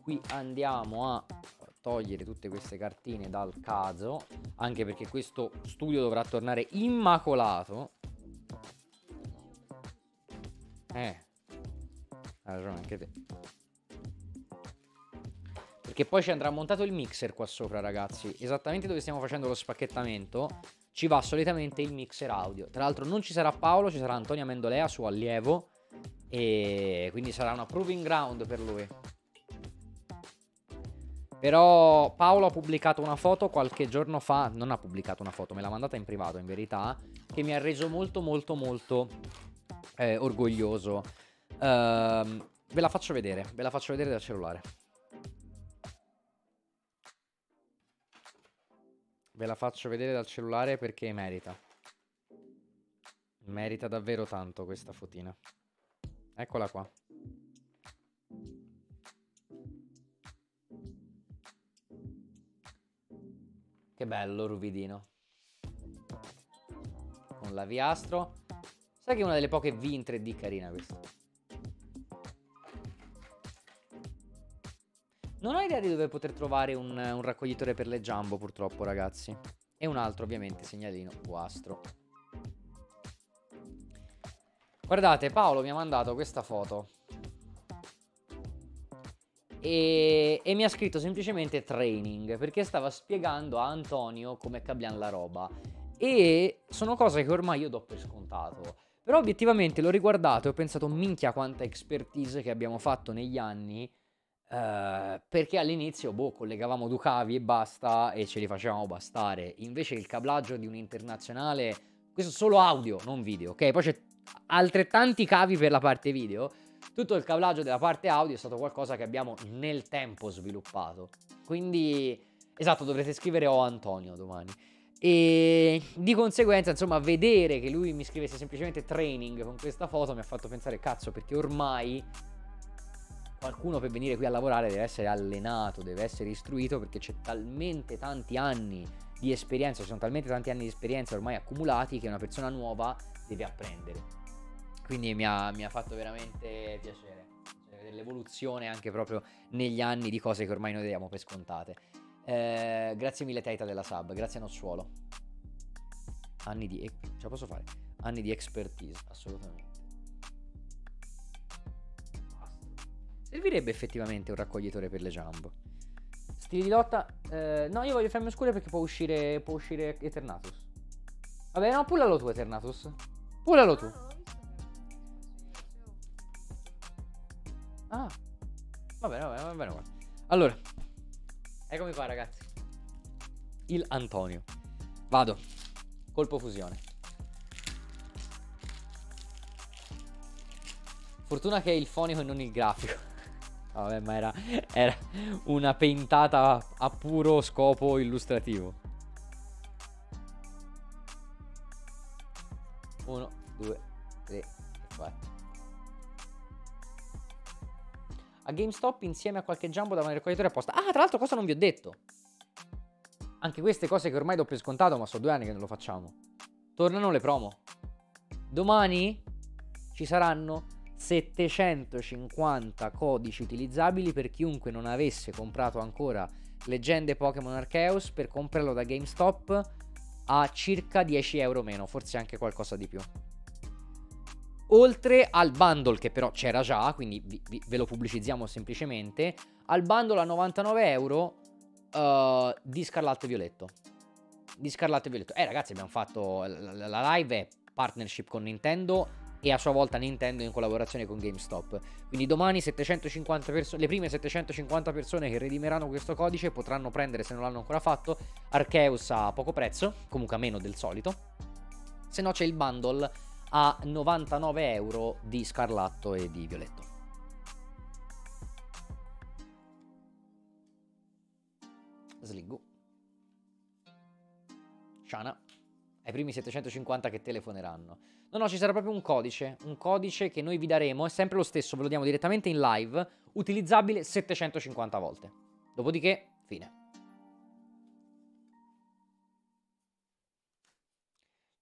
Qui andiamo a togliere tutte queste cartine dal caso, anche perché questo studio dovrà tornare immacolato. Eh. Hai ragione anche te. Perché poi ci andrà montato il mixer qua sopra, ragazzi. Esattamente dove stiamo facendo lo spacchettamento ci va solitamente il mixer audio. Tra l'altro non ci sarà Paolo, ci sarà Antonio Mendolea, suo allievo. E quindi sarà una proving ground per lui. Però Paolo ha pubblicato una foto qualche giorno fa. Non ha pubblicato una foto, me l'ha mandata in privato in verità, che mi ha reso molto molto molto eh, orgoglioso. Uh, ve la faccio vedere, ve la faccio vedere dal cellulare. Ve la faccio vedere dal cellulare perché merita. Merita davvero tanto questa fotina. Eccola qua. Che bello, ruvidino. Con l'aviastro. Sai che è una delle poche V in tre D carina questa. Non ho idea di dove poter trovare un, un raccoglitore per le Jumbo, purtroppo, ragazzi. E un altro, ovviamente, segnalino guastro. Guardate, Paolo mi ha mandato questa foto. E, e mi ha scritto semplicemente training, perché stava spiegando a Antonio come cambiare la roba. E sono cose che ormai io do per scontato. Però obiettivamente l'ho riguardato e ho pensato, minchia quanta expertise che abbiamo fatto negli anni. Uh, perché all'inizio boh, collegavamo due cavi e basta e ce li facevamo bastare. Invece il cablaggio di un internazionale, questo solo audio, non video, ok? Poi c'è altrettanti cavi per la parte video. Tutto il cablaggio della parte audio è stato qualcosa che abbiamo nel tempo sviluppato. Quindi esatto, dovrete scrivere "o Antonio" domani. E di conseguenza, insomma, vedere che lui mi scrivesse semplicemente training con questa foto mi ha fatto pensare, cazzo, perché ormai qualcuno per venire qui a lavorare deve essere allenato, deve essere istruito, perché c'è talmente tanti anni di esperienza, ci sono talmente tanti anni di esperienza ormai accumulati che una persona nuova deve apprendere. Quindi mi ha, mi ha fatto veramente piacere, cioè, vedere l'evoluzione anche proprio negli anni di cose che ormai noi diamo per scontate. Eh, grazie mille Taita della sub, grazie a Nocciolo. Anni di... ce la posso fare? Anni di expertise, assolutamente. Servirebbe effettivamente un raccoglitore per le Jumbo. Stili di lotta. Eh, no, io voglio Femme Oscure perché può uscire, può uscire Eternatus. Vabbè, no, pullalo tu Eternatus. Pullalo tu. Ah. Vabbè, vabbè, vabbè, vabbè. Allora. Eccomi qua, ragazzi. Il Antonio. Vado. Colpo fusione. Fortuna che è il fonico e non il grafico. Vabbè, ma era, era una pentata a puro scopo illustrativo. Uno, due, tre, quattro. A GameStop insieme a qualche jumbo da un raccoglitore apposta. Ah, tra l'altro cosa non vi ho detto? Anche queste cose che ormai do per scontato, ma sono due anni che non lo facciamo. Tornano le promo. Domani ci saranno settecentocinquanta codici utilizzabili per chiunque non avesse comprato ancora Leggende Pokémon Arceus, per comprarlo da GameStop a circa dieci euro meno, forse anche qualcosa di più, oltre al bundle che però c'era già, quindi vi, vi, ve lo pubblicizziamo semplicemente, al bundle a novantanove euro uh, di Scarlet Violetto. Di Scarlet Violetto. Eh ragazzi, abbiamo fatto la, la live è partnership con Nintendo e a sua volta Nintendo in collaborazione con GameStop. Quindi domani settecentocinquanta persone, le prime settecentocinquanta persone che redimeranno questo codice potranno prendere, se non l'hanno ancora fatto, Arceus a poco prezzo, comunque a meno del solito. Se no c'è il bundle a novantanove euro di Scarlatto e di Violetto. Sliggo. Shana. Ai primi settecentocinquanta che telefoneranno. No, no, ci sarà proprio un codice, un codice che noi vi daremo, è sempre lo stesso, ve lo diamo direttamente in live, utilizzabile settecentocinquanta volte. Dopodiché, fine.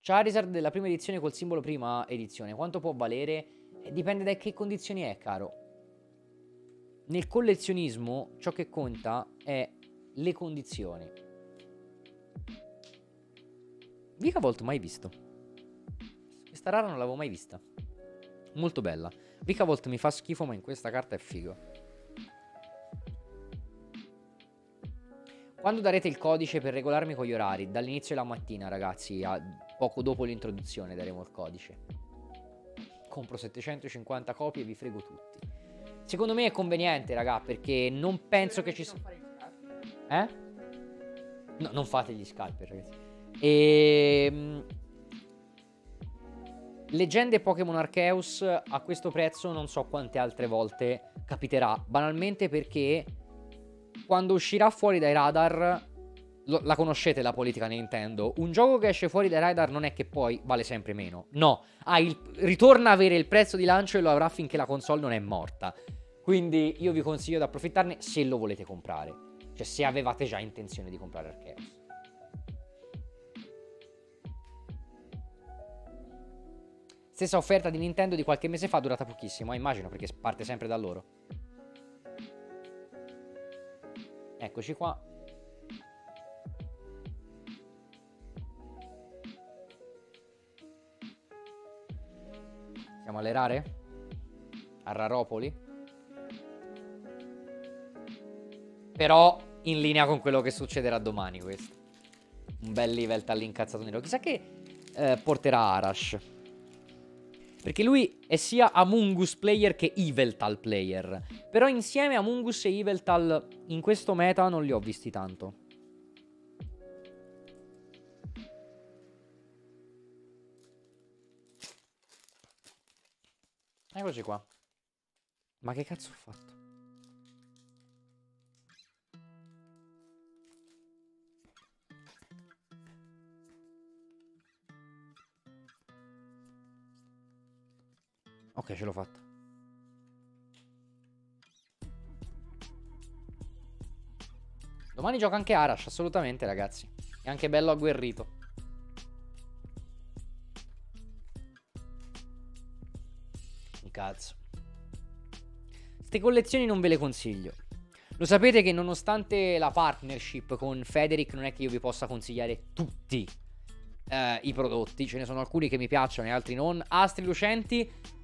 Charizard della prima edizione col simbolo prima edizione, quanto può valere? Dipende da che condizioni è, caro. Nel collezionismo ciò che conta è le condizioni. Mica Volt mai visto. Questa rara non l'avevo mai vista. Molto bella. Mica Volt mi fa schifo, ma in questa carta è figo. Quando darete il codice per regolarmi con gli orari? Dall'inizio della mattina, ragazzi, a poco dopo l'introduzione daremo il codice. Compro settecentocinquanta copie e vi frego tutti. Secondo me è conveniente, raga, perché non penso che ci sia... Eh? No, non fate gli scalper, ragazzi. E... Leggende Pokémon Arceus a questo prezzo non so quante altre volte capiterà, banalmente perché quando uscirà fuori dai radar, lo, la conoscete la politica Nintendo, un gioco che esce fuori dai radar non è che poi vale sempre meno, no, ah, il, ritorna a avere il prezzo di lancio e lo avrà finché la console non è morta, quindi io vi consiglio di approfittarne se lo volete comprare, cioè se avevate già intenzione di comprare Arceus. Stessa offerta di Nintendo di qualche mese fa, durata pochissimo, immagino, perché parte sempre da loro. Eccoci qua. Siamo alle rare? A Raropoli? Però in linea con quello che succederà domani questo. Un bel livello all'incazzato nero. Chissà che eh, porterà Arash. Perché lui è sia Amungus player che Yveltal player. Però insieme Amungus e Yveltal in questo meta non li ho visti tanto. Eccoci qua. Ma che cazzo ho fatto? Ok, ce l'ho fatta. Domani gioca anche Arash, assolutamente ragazzi. È anche bello agguerrito. Un cazzo. Ste collezioni non ve le consiglio. Lo sapete che nonostante la partnership con Federic non è che io vi possa consigliare tutti eh, i prodotti. Ce ne sono alcuni che mi piacciono e altri non. Astri Lucenti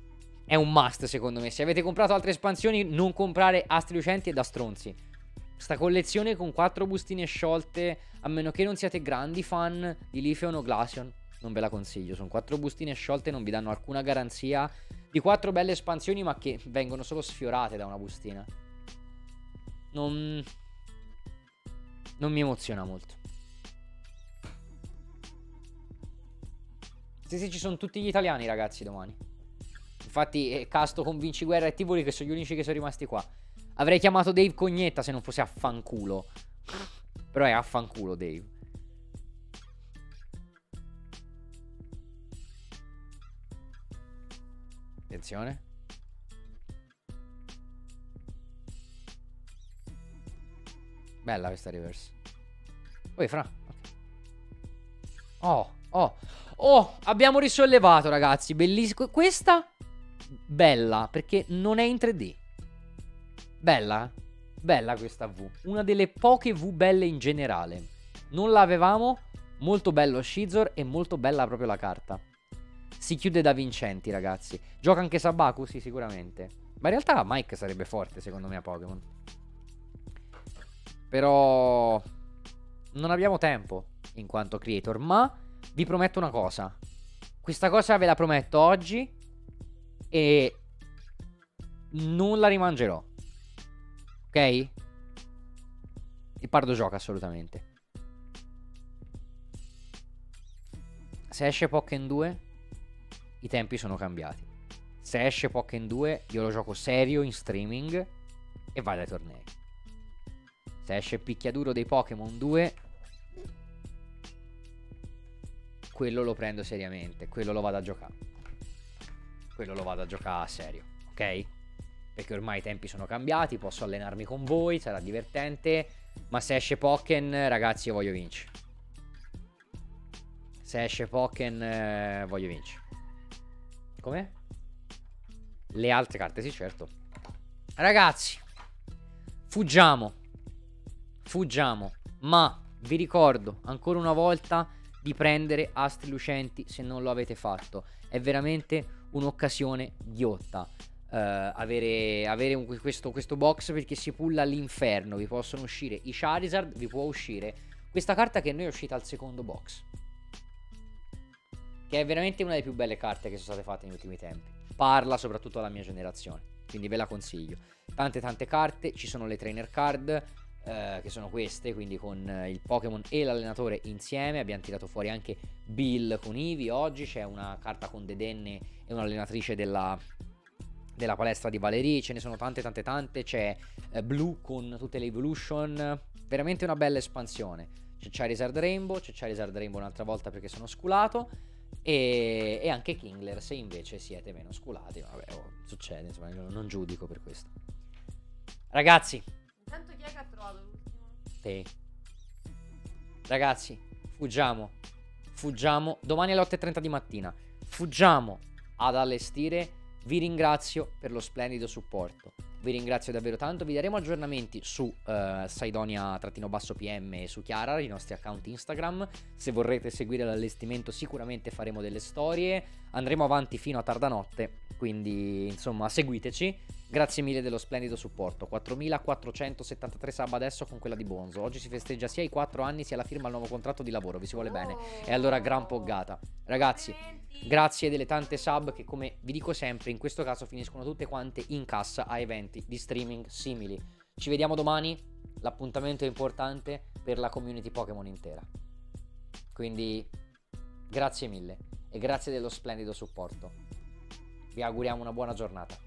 è un must secondo me. Se avete comprato altre espansioni, non comprare Astri Lucenti, è da stronzi. Sta collezione con quattro bustine sciolte, a meno che non siate grandi fan di Lifeon o Glaceon, non ve la consiglio. Sono quattro bustine sciolte, non vi danno alcuna garanzia di quattro belle espansioni, ma che vengono solo sfiorate da una bustina. Non... non mi emoziona molto. Sì sì, ci sono tutti gli italiani ragazzi domani. Infatti eh, Casto, Convinci Guerra e Tivoli, che sono gli unici che sono rimasti qua. Avrei chiamato Dave Cognetta se non fosse affanculo. Però è affanculo Dave. Attenzione. Bella questa reverse. Poi fra. Oh, oh, oh, abbiamo risollevato ragazzi, bellissimo. Questa bella, perché non è in tre D. Bella, bella questa V. Una delle poche V belle in generale. Non l'avevamo. Molto bello Scizor e molto bella proprio la carta. Si chiude da vincenti ragazzi. Gioca anche Sabaku? Sì, sicuramente. Ma in realtà Mike sarebbe forte secondo me a Pokémon. Però non abbiamo tempo in quanto creator. Ma vi prometto una cosa. Questa cosa ve la prometto oggi e non la rimangerò. Ok? Il Pardo gioca assolutamente. Se esce Pokémon due i tempi sono cambiati. Se esce Pokémon due io lo gioco serio in streaming e vado ai tornei. Se esce il picchiaduro dei Pokémon due, quello lo prendo seriamente, quello lo vado a giocare. Quello lo vado a giocare a serio, ok? Perché ormai i tempi sono cambiati, posso allenarmi con voi, sarà divertente. Ma se esce Pokémon, ragazzi, io voglio vincere. Se esce Pokémon, eh, voglio vincere. Come? Le altre carte, sì, certo. Ragazzi, fuggiamo. Fuggiamo. Ma vi ricordo ancora una volta di prendere Astri Lucenti se non lo avete fatto. È veramente un'occasione ghiotta uh, avere, avere un, questo, questo box, perché si pulla all'inferno. Vi possono uscire i Charizard, vi può uscire questa carta che noi è uscita al secondo box, che è veramente una delle più belle carte che sono state fatte negli ultimi tempi. Parla soprattutto alla mia generazione, quindi ve la consiglio. Tante tante carte, ci sono le trainer card, eh, che sono queste, quindi con eh, il Pokémon e l'allenatore insieme. Abbiamo tirato fuori anche Bill con Ivy oggi, c'è una carta con Dedenne e un'allenatrice della, della palestra di Valerie, ce ne sono tante tante tante, c'è eh, Blue con tutte le evolution, veramente una bella espansione. C'è Charizard Rainbow, c'è Charizard Rainbow un'altra volta perché sono sculato. E, e anche Kingler se invece siete meno sculati. Vabbè, oh, succede, insomma, non giudico per questo. Ragazzi, intanto chi è che ha trovato l'ultimo? Te. Ragazzi, fuggiamo. Fuggiamo. Domani alle otto e trenta di mattina. Fuggiamo ad allestire. Vi ringrazio per lo splendido supporto. Vi ringrazio davvero tanto. Vi daremo aggiornamenti su uh, Saidonia-P M e su Chiara, i nostri account Instagram. Se vorrete seguire l'allestimento sicuramente faremo delle storie. Andremo avanti fino a tarda notte, quindi insomma seguiteci. Grazie mille dello splendido supporto. quattromilaquattrocentosettantatré sub adesso con quella di Bonzo. Oggi si festeggia sia i quattro anni sia la firma al nuovo contratto di lavoro. Vi si vuole bene. E allora gran poggata. Ragazzi, grazie delle tante sub che, come vi dico sempre, in questo caso finiscono tutte quante in cassa a eventi di streaming simili. Ci vediamo domani, l'appuntamento è importante per la community Pokémon intera, quindi grazie mille e grazie dello splendido supporto. Vi auguriamo una buona giornata,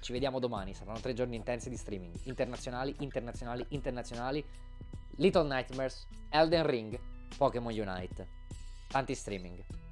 ci vediamo domani, saranno tre giorni intensi di streaming internazionali, internazionali, internazionali. Little Nightmares, Elden Ring, Pokémon Unite, tanti streaming.